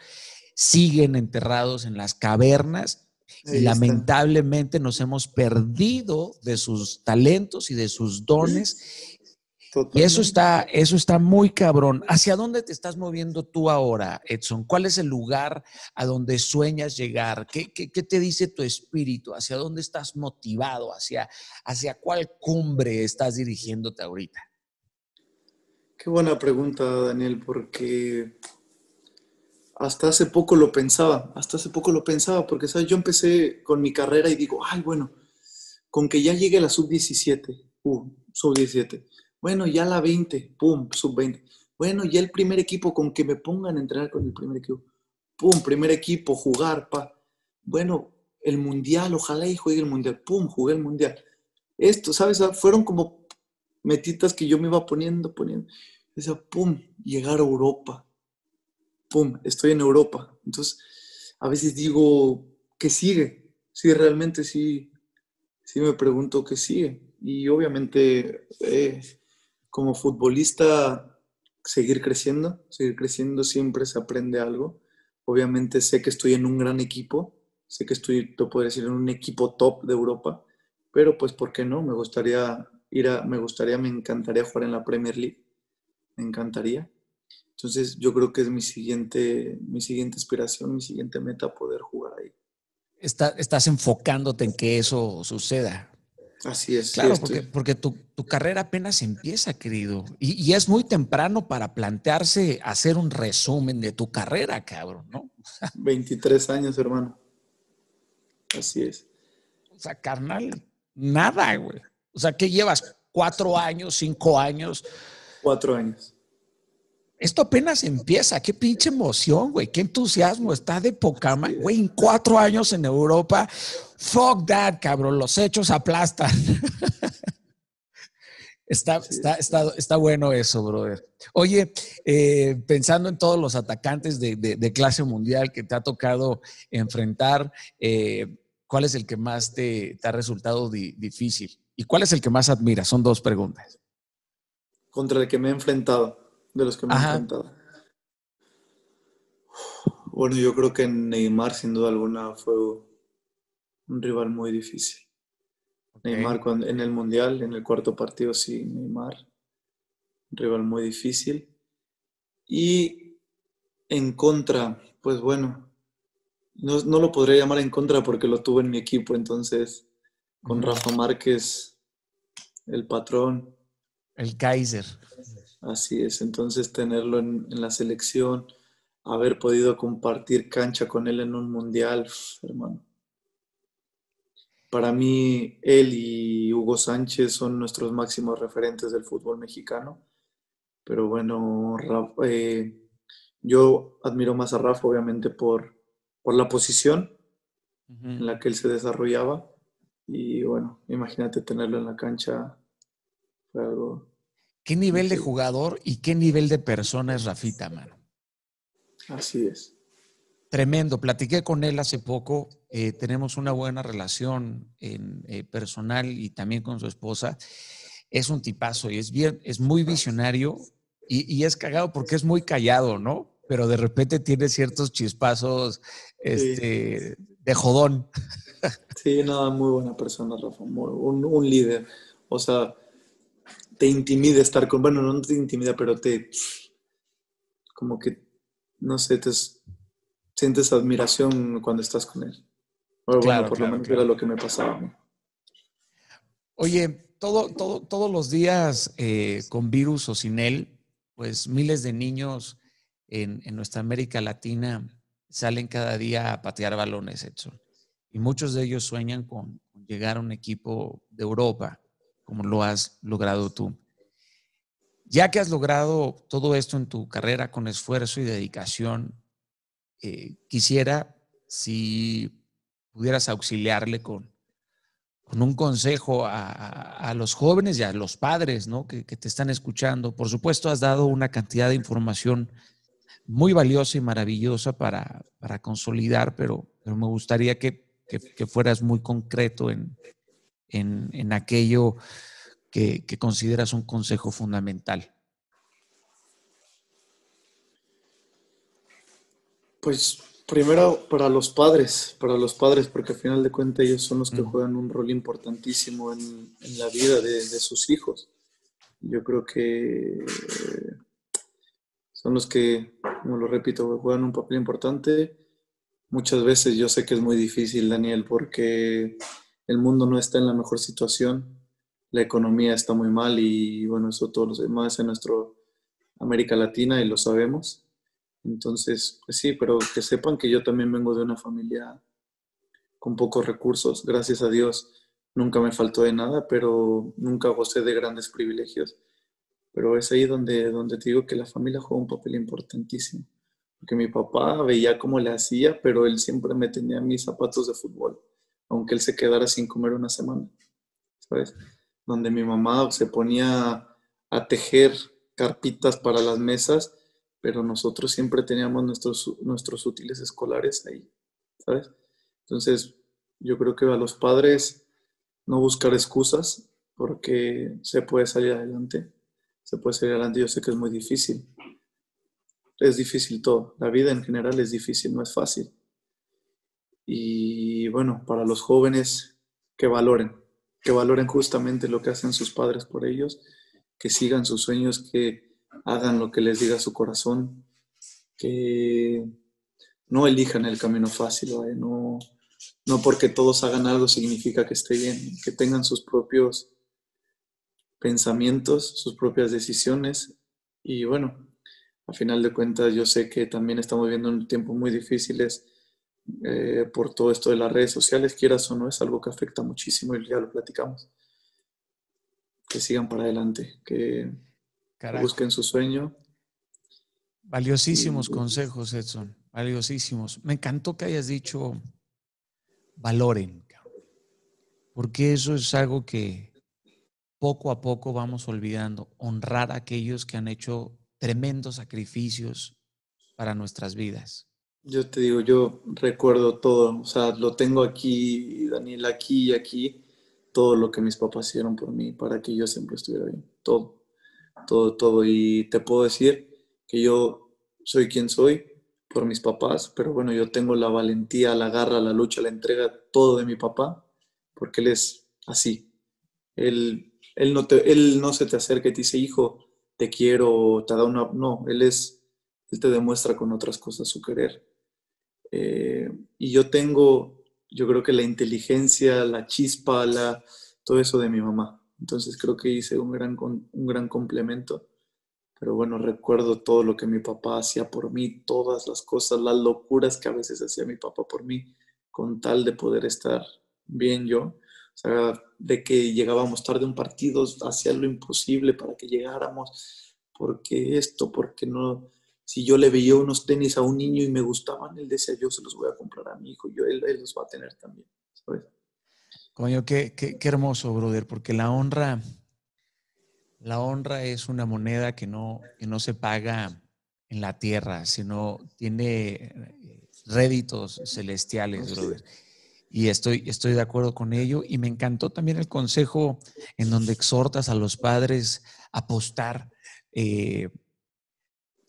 siguen enterrados en las cavernas y lamentablemente nos hemos perdido de sus talentos y de sus dones. Totalmente. Y eso está muy cabrón. ¿Hacia dónde te estás moviendo tú ahora, Edson? ¿Cuál es el lugar a donde sueñas llegar? ¿Qué te dice tu espíritu? ¿Hacia dónde estás motivado? ¿Hacia cuál cumbre estás dirigiéndote ahorita? Qué buena pregunta, Daniel, porque hasta hace poco lo pensaba. Porque, ¿sabes? Yo empecé con mi carrera y digo, ay, bueno, con que ya llegue a la sub-17, sub-17, bueno, ya la 20, pum, sub-20. Bueno, ya el primer equipo, con que me pongan a entrenar con el primer equipo. Pum, primer equipo, jugar, pa. Bueno, el mundial, ojalá y juegue el mundial. Pum, jugué el mundial. Esto, ¿sabes? Fueron como metitas que yo me iba poniendo. O sea, pum, llegar a Europa. Pum, estoy en Europa. Entonces, a veces digo, ¿qué sigue? Sí, realmente sí me pregunto qué sigue. Y obviamente... como futbolista, seguir creciendo, siempre se aprende algo. Obviamente sé que estoy en un gran equipo, sé que estoy, te puedo decir, en un equipo top de Europa, pero pues ¿por qué no? Me encantaría jugar en la Premier League, me encantaría. Entonces yo creo que es mi siguiente inspiración, mi siguiente meta, poder jugar ahí. Estás enfocándote en que eso suceda. Así es. Claro, sí, porque tu carrera apenas empieza, querido. Y es muy temprano para plantearse hacer un resumen de tu carrera, cabrón, ¿no? 23 años, hermano. Así es. O sea, carnal, nada, güey. O sea, ¿qué llevas? 4 años, 5 años? 4 años. Esto apenas empieza. Qué pinche emoción, güey. Qué entusiasmo. Está de poca madre, güey. En 4 años en Europa. Fuck that, cabrón. Los hechos aplastan. Está bueno eso, brother. Oye, pensando en todos los atacantes de clase mundial que te ha tocado enfrentar, ¿cuál es el que más te ha resultado difícil? ¿Y cuál es el que más admiras? Son 2 preguntas. Contra el que me he enfrentado. De los que me han contado. Bueno, yo creo que Neymar, sin duda alguna, fue un rival muy difícil. Okay. Neymar en el Mundial, en el cuarto partido, sí, Neymar. Un rival muy difícil. Y en contra, pues bueno, no lo podría llamar en contra porque lo tuve en mi equipo, entonces, con Rafa Márquez, el patrón. El Kaiser. Así es, entonces tenerlo en la selección, haber podido compartir cancha con él en un mundial, hermano. Para mí, él y Hugo Sánchez son nuestros máximos referentes del fútbol mexicano. Pero bueno, Rafa, yo admiro más a Rafa, obviamente, por la posición en la que él se desarrollaba. Y bueno, imagínate tenerlo en la cancha, fue algo... ¿Qué nivel de jugador y qué nivel de persona es Rafita, mano? Así es. Tremendo. Platiqué con él hace poco. Tenemos una buena relación personal y también con su esposa. Es un tipazo y es muy visionario y es cagado porque es muy callado, ¿no? Pero de repente tiene ciertos chispazos de jodón. Sí, nada, muy buena persona, Rafa. Un líder. O sea... Te intimida estar con... Bueno, no te intimida, pero te... Como que, no sé, te sientes admiración cuando estás con él. Bueno, claro, por lo menos era lo que me pasaba, ¿no? Oye, todos los días, con virus o sin él, pues miles de niños en nuestra América Latina salen cada día a patear balones, Edson. Y muchos de ellos sueñan con llegar a un equipo de Europa, como lo has logrado tú. Ya que has logrado todo esto en tu carrera con esfuerzo y dedicación, quisiera si pudieras auxiliarle con un consejo a los jóvenes y a los padres, ¿no? que te están escuchando. Por supuesto, has dado una cantidad de información muy valiosa y maravillosa para consolidar, pero me gustaría que fueras muy concreto en aquello que consideras un consejo fundamental. Pues primero para los padres, porque al final de cuentas ellos son los que juegan un rol importantísimo en la vida de sus hijos. Yo creo que son los que, como lo repito, juegan un papel importante. Muchas veces yo sé que es muy difícil, Daniel, porque el mundo no está en la mejor situación. La economía está muy mal y bueno, eso todos los demás en nuestra América Latina y lo sabemos. Entonces, pues sí, pero que sepan que yo también vengo de una familia con pocos recursos. Gracias a Dios nunca me faltó de nada, pero nunca gocé de grandes privilegios. Pero es ahí donde te digo que la familia juega un papel importantísimo. Porque mi papá veía cómo le hacía, pero él siempre me tenía mis zapatos de fútbol, aunque él se quedara sin comer una semana, ¿sabes? Donde mi mamá se ponía a tejer carpitas para las mesas, pero nosotros siempre teníamos nuestros útiles escolares ahí, ¿sabes? Entonces, yo creo que a los padres no buscar excusas, porque se puede salir adelante, yo sé que es muy difícil. Es difícil todo, la vida en general es difícil, no es fácil. Y bueno, para los jóvenes, que valoren justamente lo que hacen sus padres por ellos, que sigan sus sueños, que hagan lo que les diga su corazón, que no elijan el camino fácil, ¿vale? No porque todos hagan algo significa que esté bien, que tengan sus propios pensamientos, sus propias decisiones. Y bueno, al final de cuentas yo sé que también estamos viviendo un tiempo muy difícil, por todo esto de las redes sociales, quieras o no, es algo que afecta muchísimo y ya lo platicamos. Que sigan para adelante, que busquen su sueño. Valiosísimos consejos, Edson, valiosísimos. Me encantó que hayas dicho valoren, porque eso es algo que poco a poco vamos olvidando, honrar a aquellos que han hecho tremendos sacrificios para nuestras vidas. Yo te digo, yo recuerdo todo, o sea, lo tengo aquí, Daniel, aquí y aquí, todo lo que mis papás hicieron por mí, para que yo siempre estuviera bien, todo, y te puedo decir que yo soy quien soy por mis papás, pero bueno, yo tengo la valentía, la garra, la lucha, la entrega, todo de mi papá, porque él es así, él no se te acerca y te dice, hijo, te quiero, te da una, no, él te demuestra con otras cosas su querer. Y yo tengo, yo creo que la inteligencia, la chispa, todo eso de mi mamá. Entonces creo que hice un gran complemento. Pero bueno, recuerdo todo lo que mi papá hacía por mí, todas las cosas, las locuras que a veces hacía mi papá por mí, con tal de poder estar bien yo. O sea, de que llegábamos tarde a un partido, hacía lo imposible para que llegáramos. Porque esto, porque no... Si yo le veía unos tenis a un niño y me gustaban, él decía, yo se los voy a comprar a mi hijo, él los va a tener también, ¿sabes? Coño, qué hermoso, brother, porque la honra es una moneda que no se paga en la tierra, sino tiene réditos celestiales, brother. Y estoy de acuerdo con ello. Y me encantó también el consejo en donde exhortas a los padres a apostar,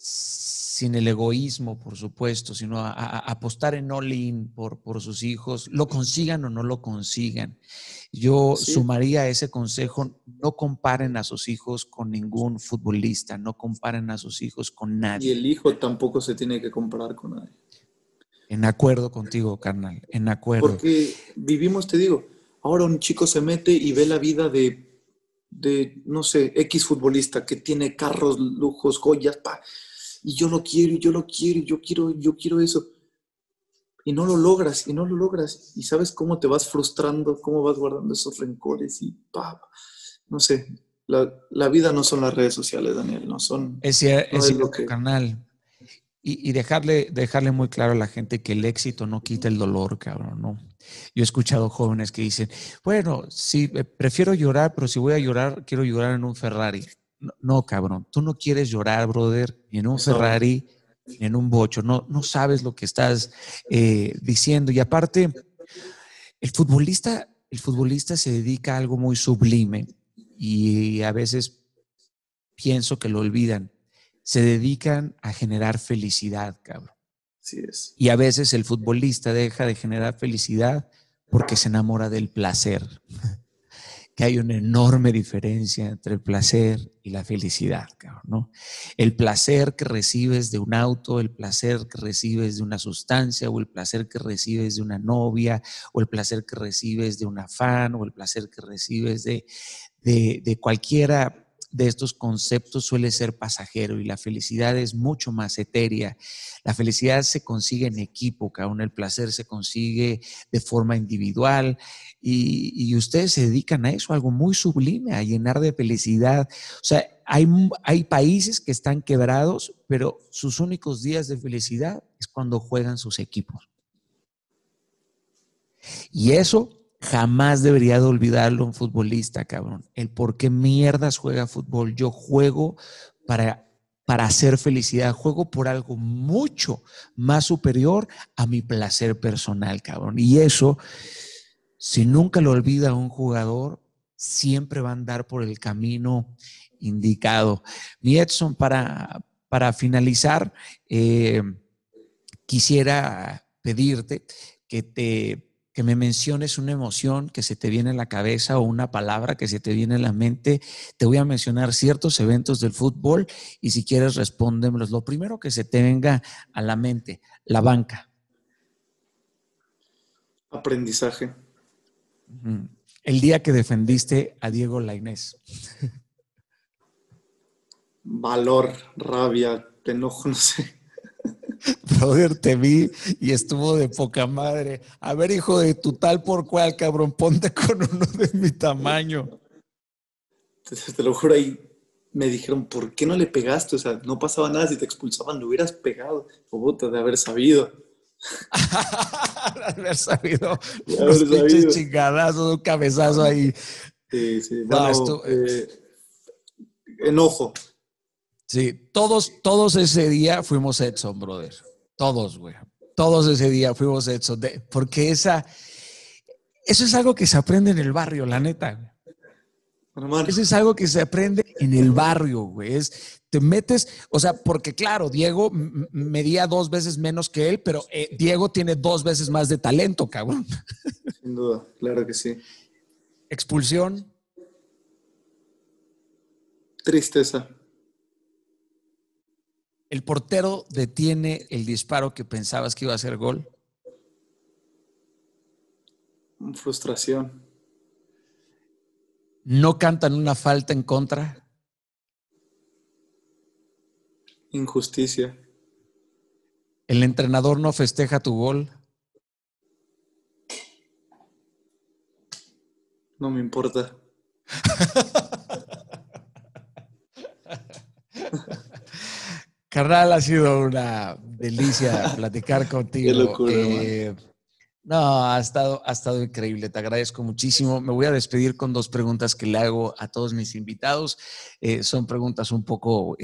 sin el egoísmo, por supuesto, sino a apostar en all-in por sus hijos, lo consigan o no lo consigan. Yo sumaría ese consejo, no comparen a sus hijos con ningún futbolista, no comparen a sus hijos con nadie. Y el hijo tampoco se tiene que comparar con nadie. En acuerdo contigo, carnal, en acuerdo. Porque vivimos, te digo, ahora un chico se mete y ve la vida de no sé, X futbolista que tiene carros, lujos, joyas, y yo quiero eso. Y no lo logras. Y sabes cómo te vas frustrando, cómo vas guardando esos rencores y no sé, la vida no son las redes sociales, Daniel, no son... Es lo que... carnal. Y dejarle muy claro a la gente que el éxito no quita el dolor, cabrón, ¿no? Yo he escuchado jóvenes que dicen, bueno, sí, prefiero llorar, pero si voy a llorar, quiero llorar en un Ferrari. No, no, cabrón, tú no quieres llorar, brother, en un Ferrari, en un bocho. No sabes lo que estás diciendo. Y aparte, el futbolista se dedica a algo muy sublime y a veces pienso que lo olvidan. Se dedican a generar felicidad, cabrón. Así es. Y a veces el futbolista deja de generar felicidad porque se enamora del placer. Que hay una enorme diferencia entre el placer y la felicidad, cabrón, ¿no? El placer que recibes de un auto, el placer que recibes de una sustancia, o el placer que recibes de una novia, o el placer que recibes de un afán, o el placer que recibes de cualquiera... de estos conceptos suele ser pasajero y la felicidad es mucho más etérea. La felicidad se consigue en equipo, cabrón. El placer se consigue de forma individual y ustedes se dedican a eso, algo muy sublime, a llenar de felicidad. O sea, hay países que están quebrados, pero sus únicos días de felicidad es cuando juegan sus equipos. Y eso... jamás debería de olvidarlo un futbolista, cabrón. El por qué mierdas juega fútbol. Yo juego para hacer felicidad. Juego por algo mucho más superior a mi placer personal, cabrón. Y eso, si nunca lo olvida un jugador, siempre va a andar por el camino indicado. Mi Edson, para finalizar, quisiera pedirte que me menciones una emoción que se te viene en la cabeza o una palabra que se te viene en la mente. Te voy a mencionar ciertos eventos del fútbol y si quieres respóndemelos. Lo primero que se te venga a la mente, la banca. Aprendizaje. El día que defendiste a Diego Lainez. Valor, rabia, enojo, no sé. Brother, te vi y estuvo de poca madre. A ver, hijo de tu tal por cual, cabrón, ponte con uno de mi tamaño. Te lo juro, ahí me dijeron, ¿por qué no le pegaste? O sea, no pasaba nada si te expulsaban, lo hubieras pegado. O puta, de haber sabido. De haber sabido. Los pinches chingadazos, un cabezazo ahí. Sí, sí. No, bueno, esto... enojo. Sí, todos ese día fuimos Edson, brother. Todos, güey. Todos ese día fuimos Edson. Porque eso es algo que se aprende en el barrio, la neta. Hermano. Eso es algo que se aprende en el barrio, güey. Te metes, o sea, porque claro, Diego medía 2 veces menos que él, pero Diego tiene 2 veces más de talento, cabrón. Sin duda, claro que sí. Expulsión. Tristeza. ¿El portero detiene el disparo que pensabas que iba a ser gol? Frustración. ¿No cantan una falta en contra? Injusticia. ¿El entrenador no festeja tu gol? No me importa. Carnal, ha sido una delicia platicar contigo. Qué locura, no, ha estado increíble. Te agradezco muchísimo. Me voy a despedir con 2 preguntas que le hago a todos mis invitados. Son preguntas un poco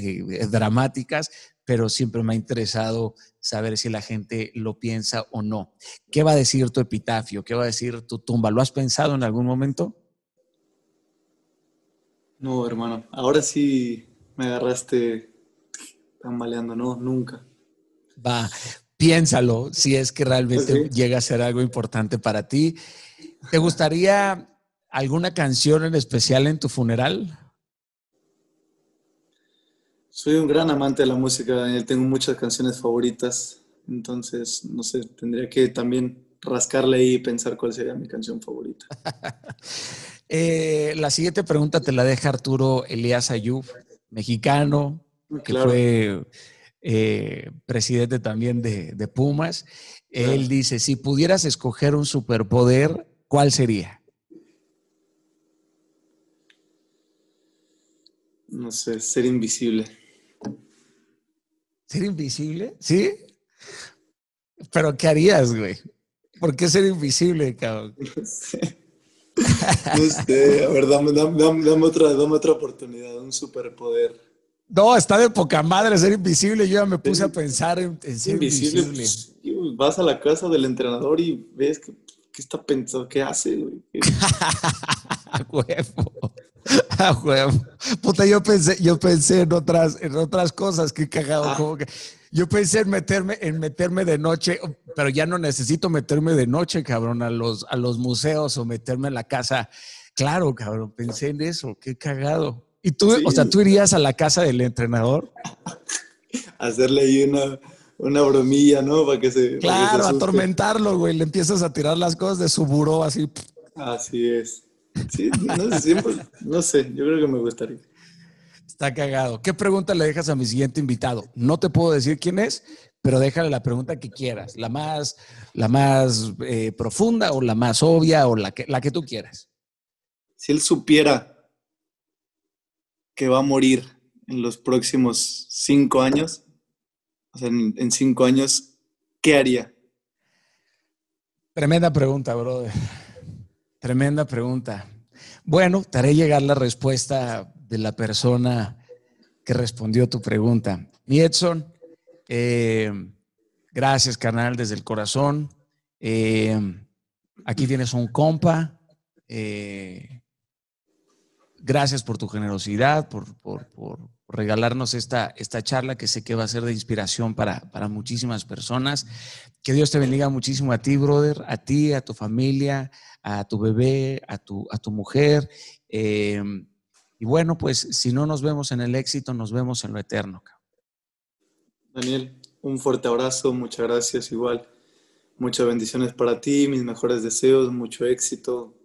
dramáticas, pero siempre me ha interesado saber si la gente lo piensa o no. ¿Qué va a decir tu epitafio? ¿Qué va a decir tu tumba? ¿Lo has pensado en algún momento? No, hermano. Ahora sí me agarraste... tambaleando, no, nunca. Va, piénsalo, si es que realmente pues sí, llega a ser algo importante para ti. ¿Te gustaría alguna canción en especial en tu funeral? Soy un gran amante de la música, Daniel. Tengo muchas canciones favoritas. Entonces, no sé, tendría que también rascarle ahí y pensar cuál sería mi canción favorita. La siguiente pregunta te la deja Arturo Elías Ayub, mexicano, que claro, fue presidente también de Pumas. Claro. Él dice, si pudieras escoger un superpoder, ¿cuál sería? No sé, ser invisible. ¿Ser invisible? ¿Sí? ¿Pero qué harías, güey? ¿Por qué ser invisible, cabrón? No sé. No sé. A ver, dame otra oportunidad, un superpoder. No, está de poca madre ser invisible. Yo ya me puse a pensar en ser invisible. Pues, vas a la casa del entrenador y ves que, está pensando, qué hace, güey. A huevo. A huevo. Puta, yo pensé en otras cosas, qué cagado. Ah. Como que, yo pensé en meterme de noche, pero ya no necesito meterme de noche, cabrón, a los museos o meterme en la casa. Claro, cabrón, pensé en eso, qué cagado. ¿Y tú, sí, o sea, tú irías a la casa del entrenador? Hacerle ahí una bromilla, ¿no? Para que se... Claro, para que se atormentarlo, güey. Le empiezas a tirar las cosas de su buró, así. Así es. Sí, no, siempre, no sé, yo creo que me gustaría. Está cagado. ¿Qué pregunta le dejas a mi siguiente invitado? No te puedo decir quién es, pero déjale la pregunta que quieras. La más profunda o la más obvia o la que tú quieras. Si él supiera que va a morir en los próximos 5 años, o sea, en 5 años, ¿qué haría? Tremenda pregunta, brother. Tremenda pregunta. Bueno, te haré llegar la respuesta de la persona que respondió tu pregunta. Mi Edson, gracias, carnal, desde el corazón. Aquí tienes un compa. Gracias por tu generosidad, por regalarnos esta charla que sé que va a ser de inspiración para muchísimas personas. Que Dios te bendiga muchísimo a ti, brother, a ti, a tu familia, a tu bebé, a tu mujer. Y bueno, pues si no nos vemos en el éxito, nos vemos en lo eterno. Daniel, un fuerte abrazo, muchas gracias igual. Muchas bendiciones para ti, mis mejores deseos, mucho éxito,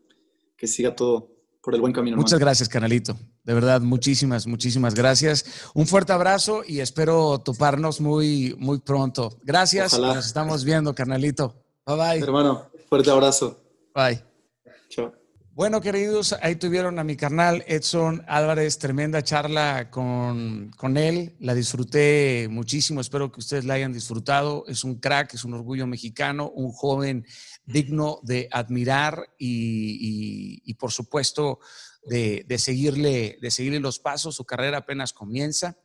que siga todo por el buen camino. Muchas gracias, canalito. De verdad, muchísimas gracias. Un fuerte abrazo y espero toparnos muy, muy pronto. Gracias. Ojalá. Nos estamos viendo, canalito. Bye, bye. Hermano, fuerte abrazo. Bye. Chao. Bueno, queridos, ahí tuvieron a mi carnal Edson Álvarez. Tremenda charla con él. La disfruté muchísimo. Espero que ustedes la hayan disfrutado. Es un crack, es un orgullo mexicano, un joven digno de admirar y por supuesto, de seguirle los pasos. Su carrera apenas comienza,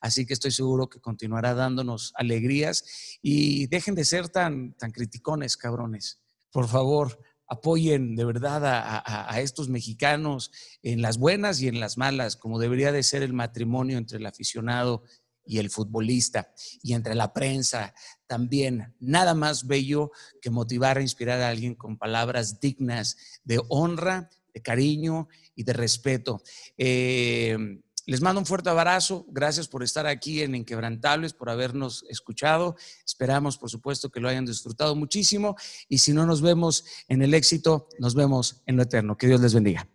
así que estoy seguro que continuará dándonos alegrías. Y dejen de ser tan criticones, cabrones. Por favor, apoyen de verdad a estos mexicanos en las buenas y en las malas, como debería de ser el matrimonio entre el aficionado y el futbolista, y entre la prensa también. Nada más bello que motivar e inspirar a alguien con palabras dignas de honra, de cariño y de respeto. Les mando un fuerte abrazo. Gracias por estar aquí en Inquebrantables, por habernos escuchado. Esperamos, por supuesto, que lo hayan disfrutado muchísimo. Y si no nos vemos en el éxito, nos vemos en lo eterno. Que Dios les bendiga.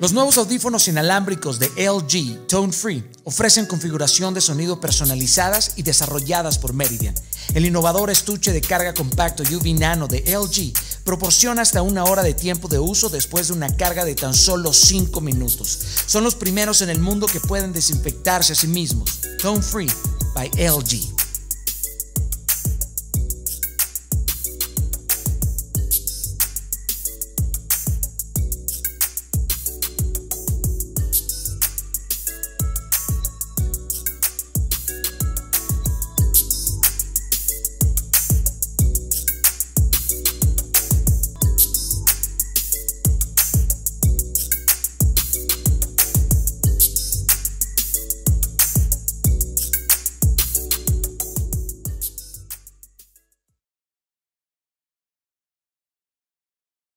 Los nuevos audífonos inalámbricos de LG Tone Free ofrecen configuración de sonido personalizadas y desarrolladas por Meridian. El innovador estuche de carga compacto UV Nano de LG proporciona hasta 1 hora de tiempo de uso después de una carga de tan solo 5 minutos. Son los primeros en el mundo que pueden desinfectarse a sí mismos. Tone Free by LG.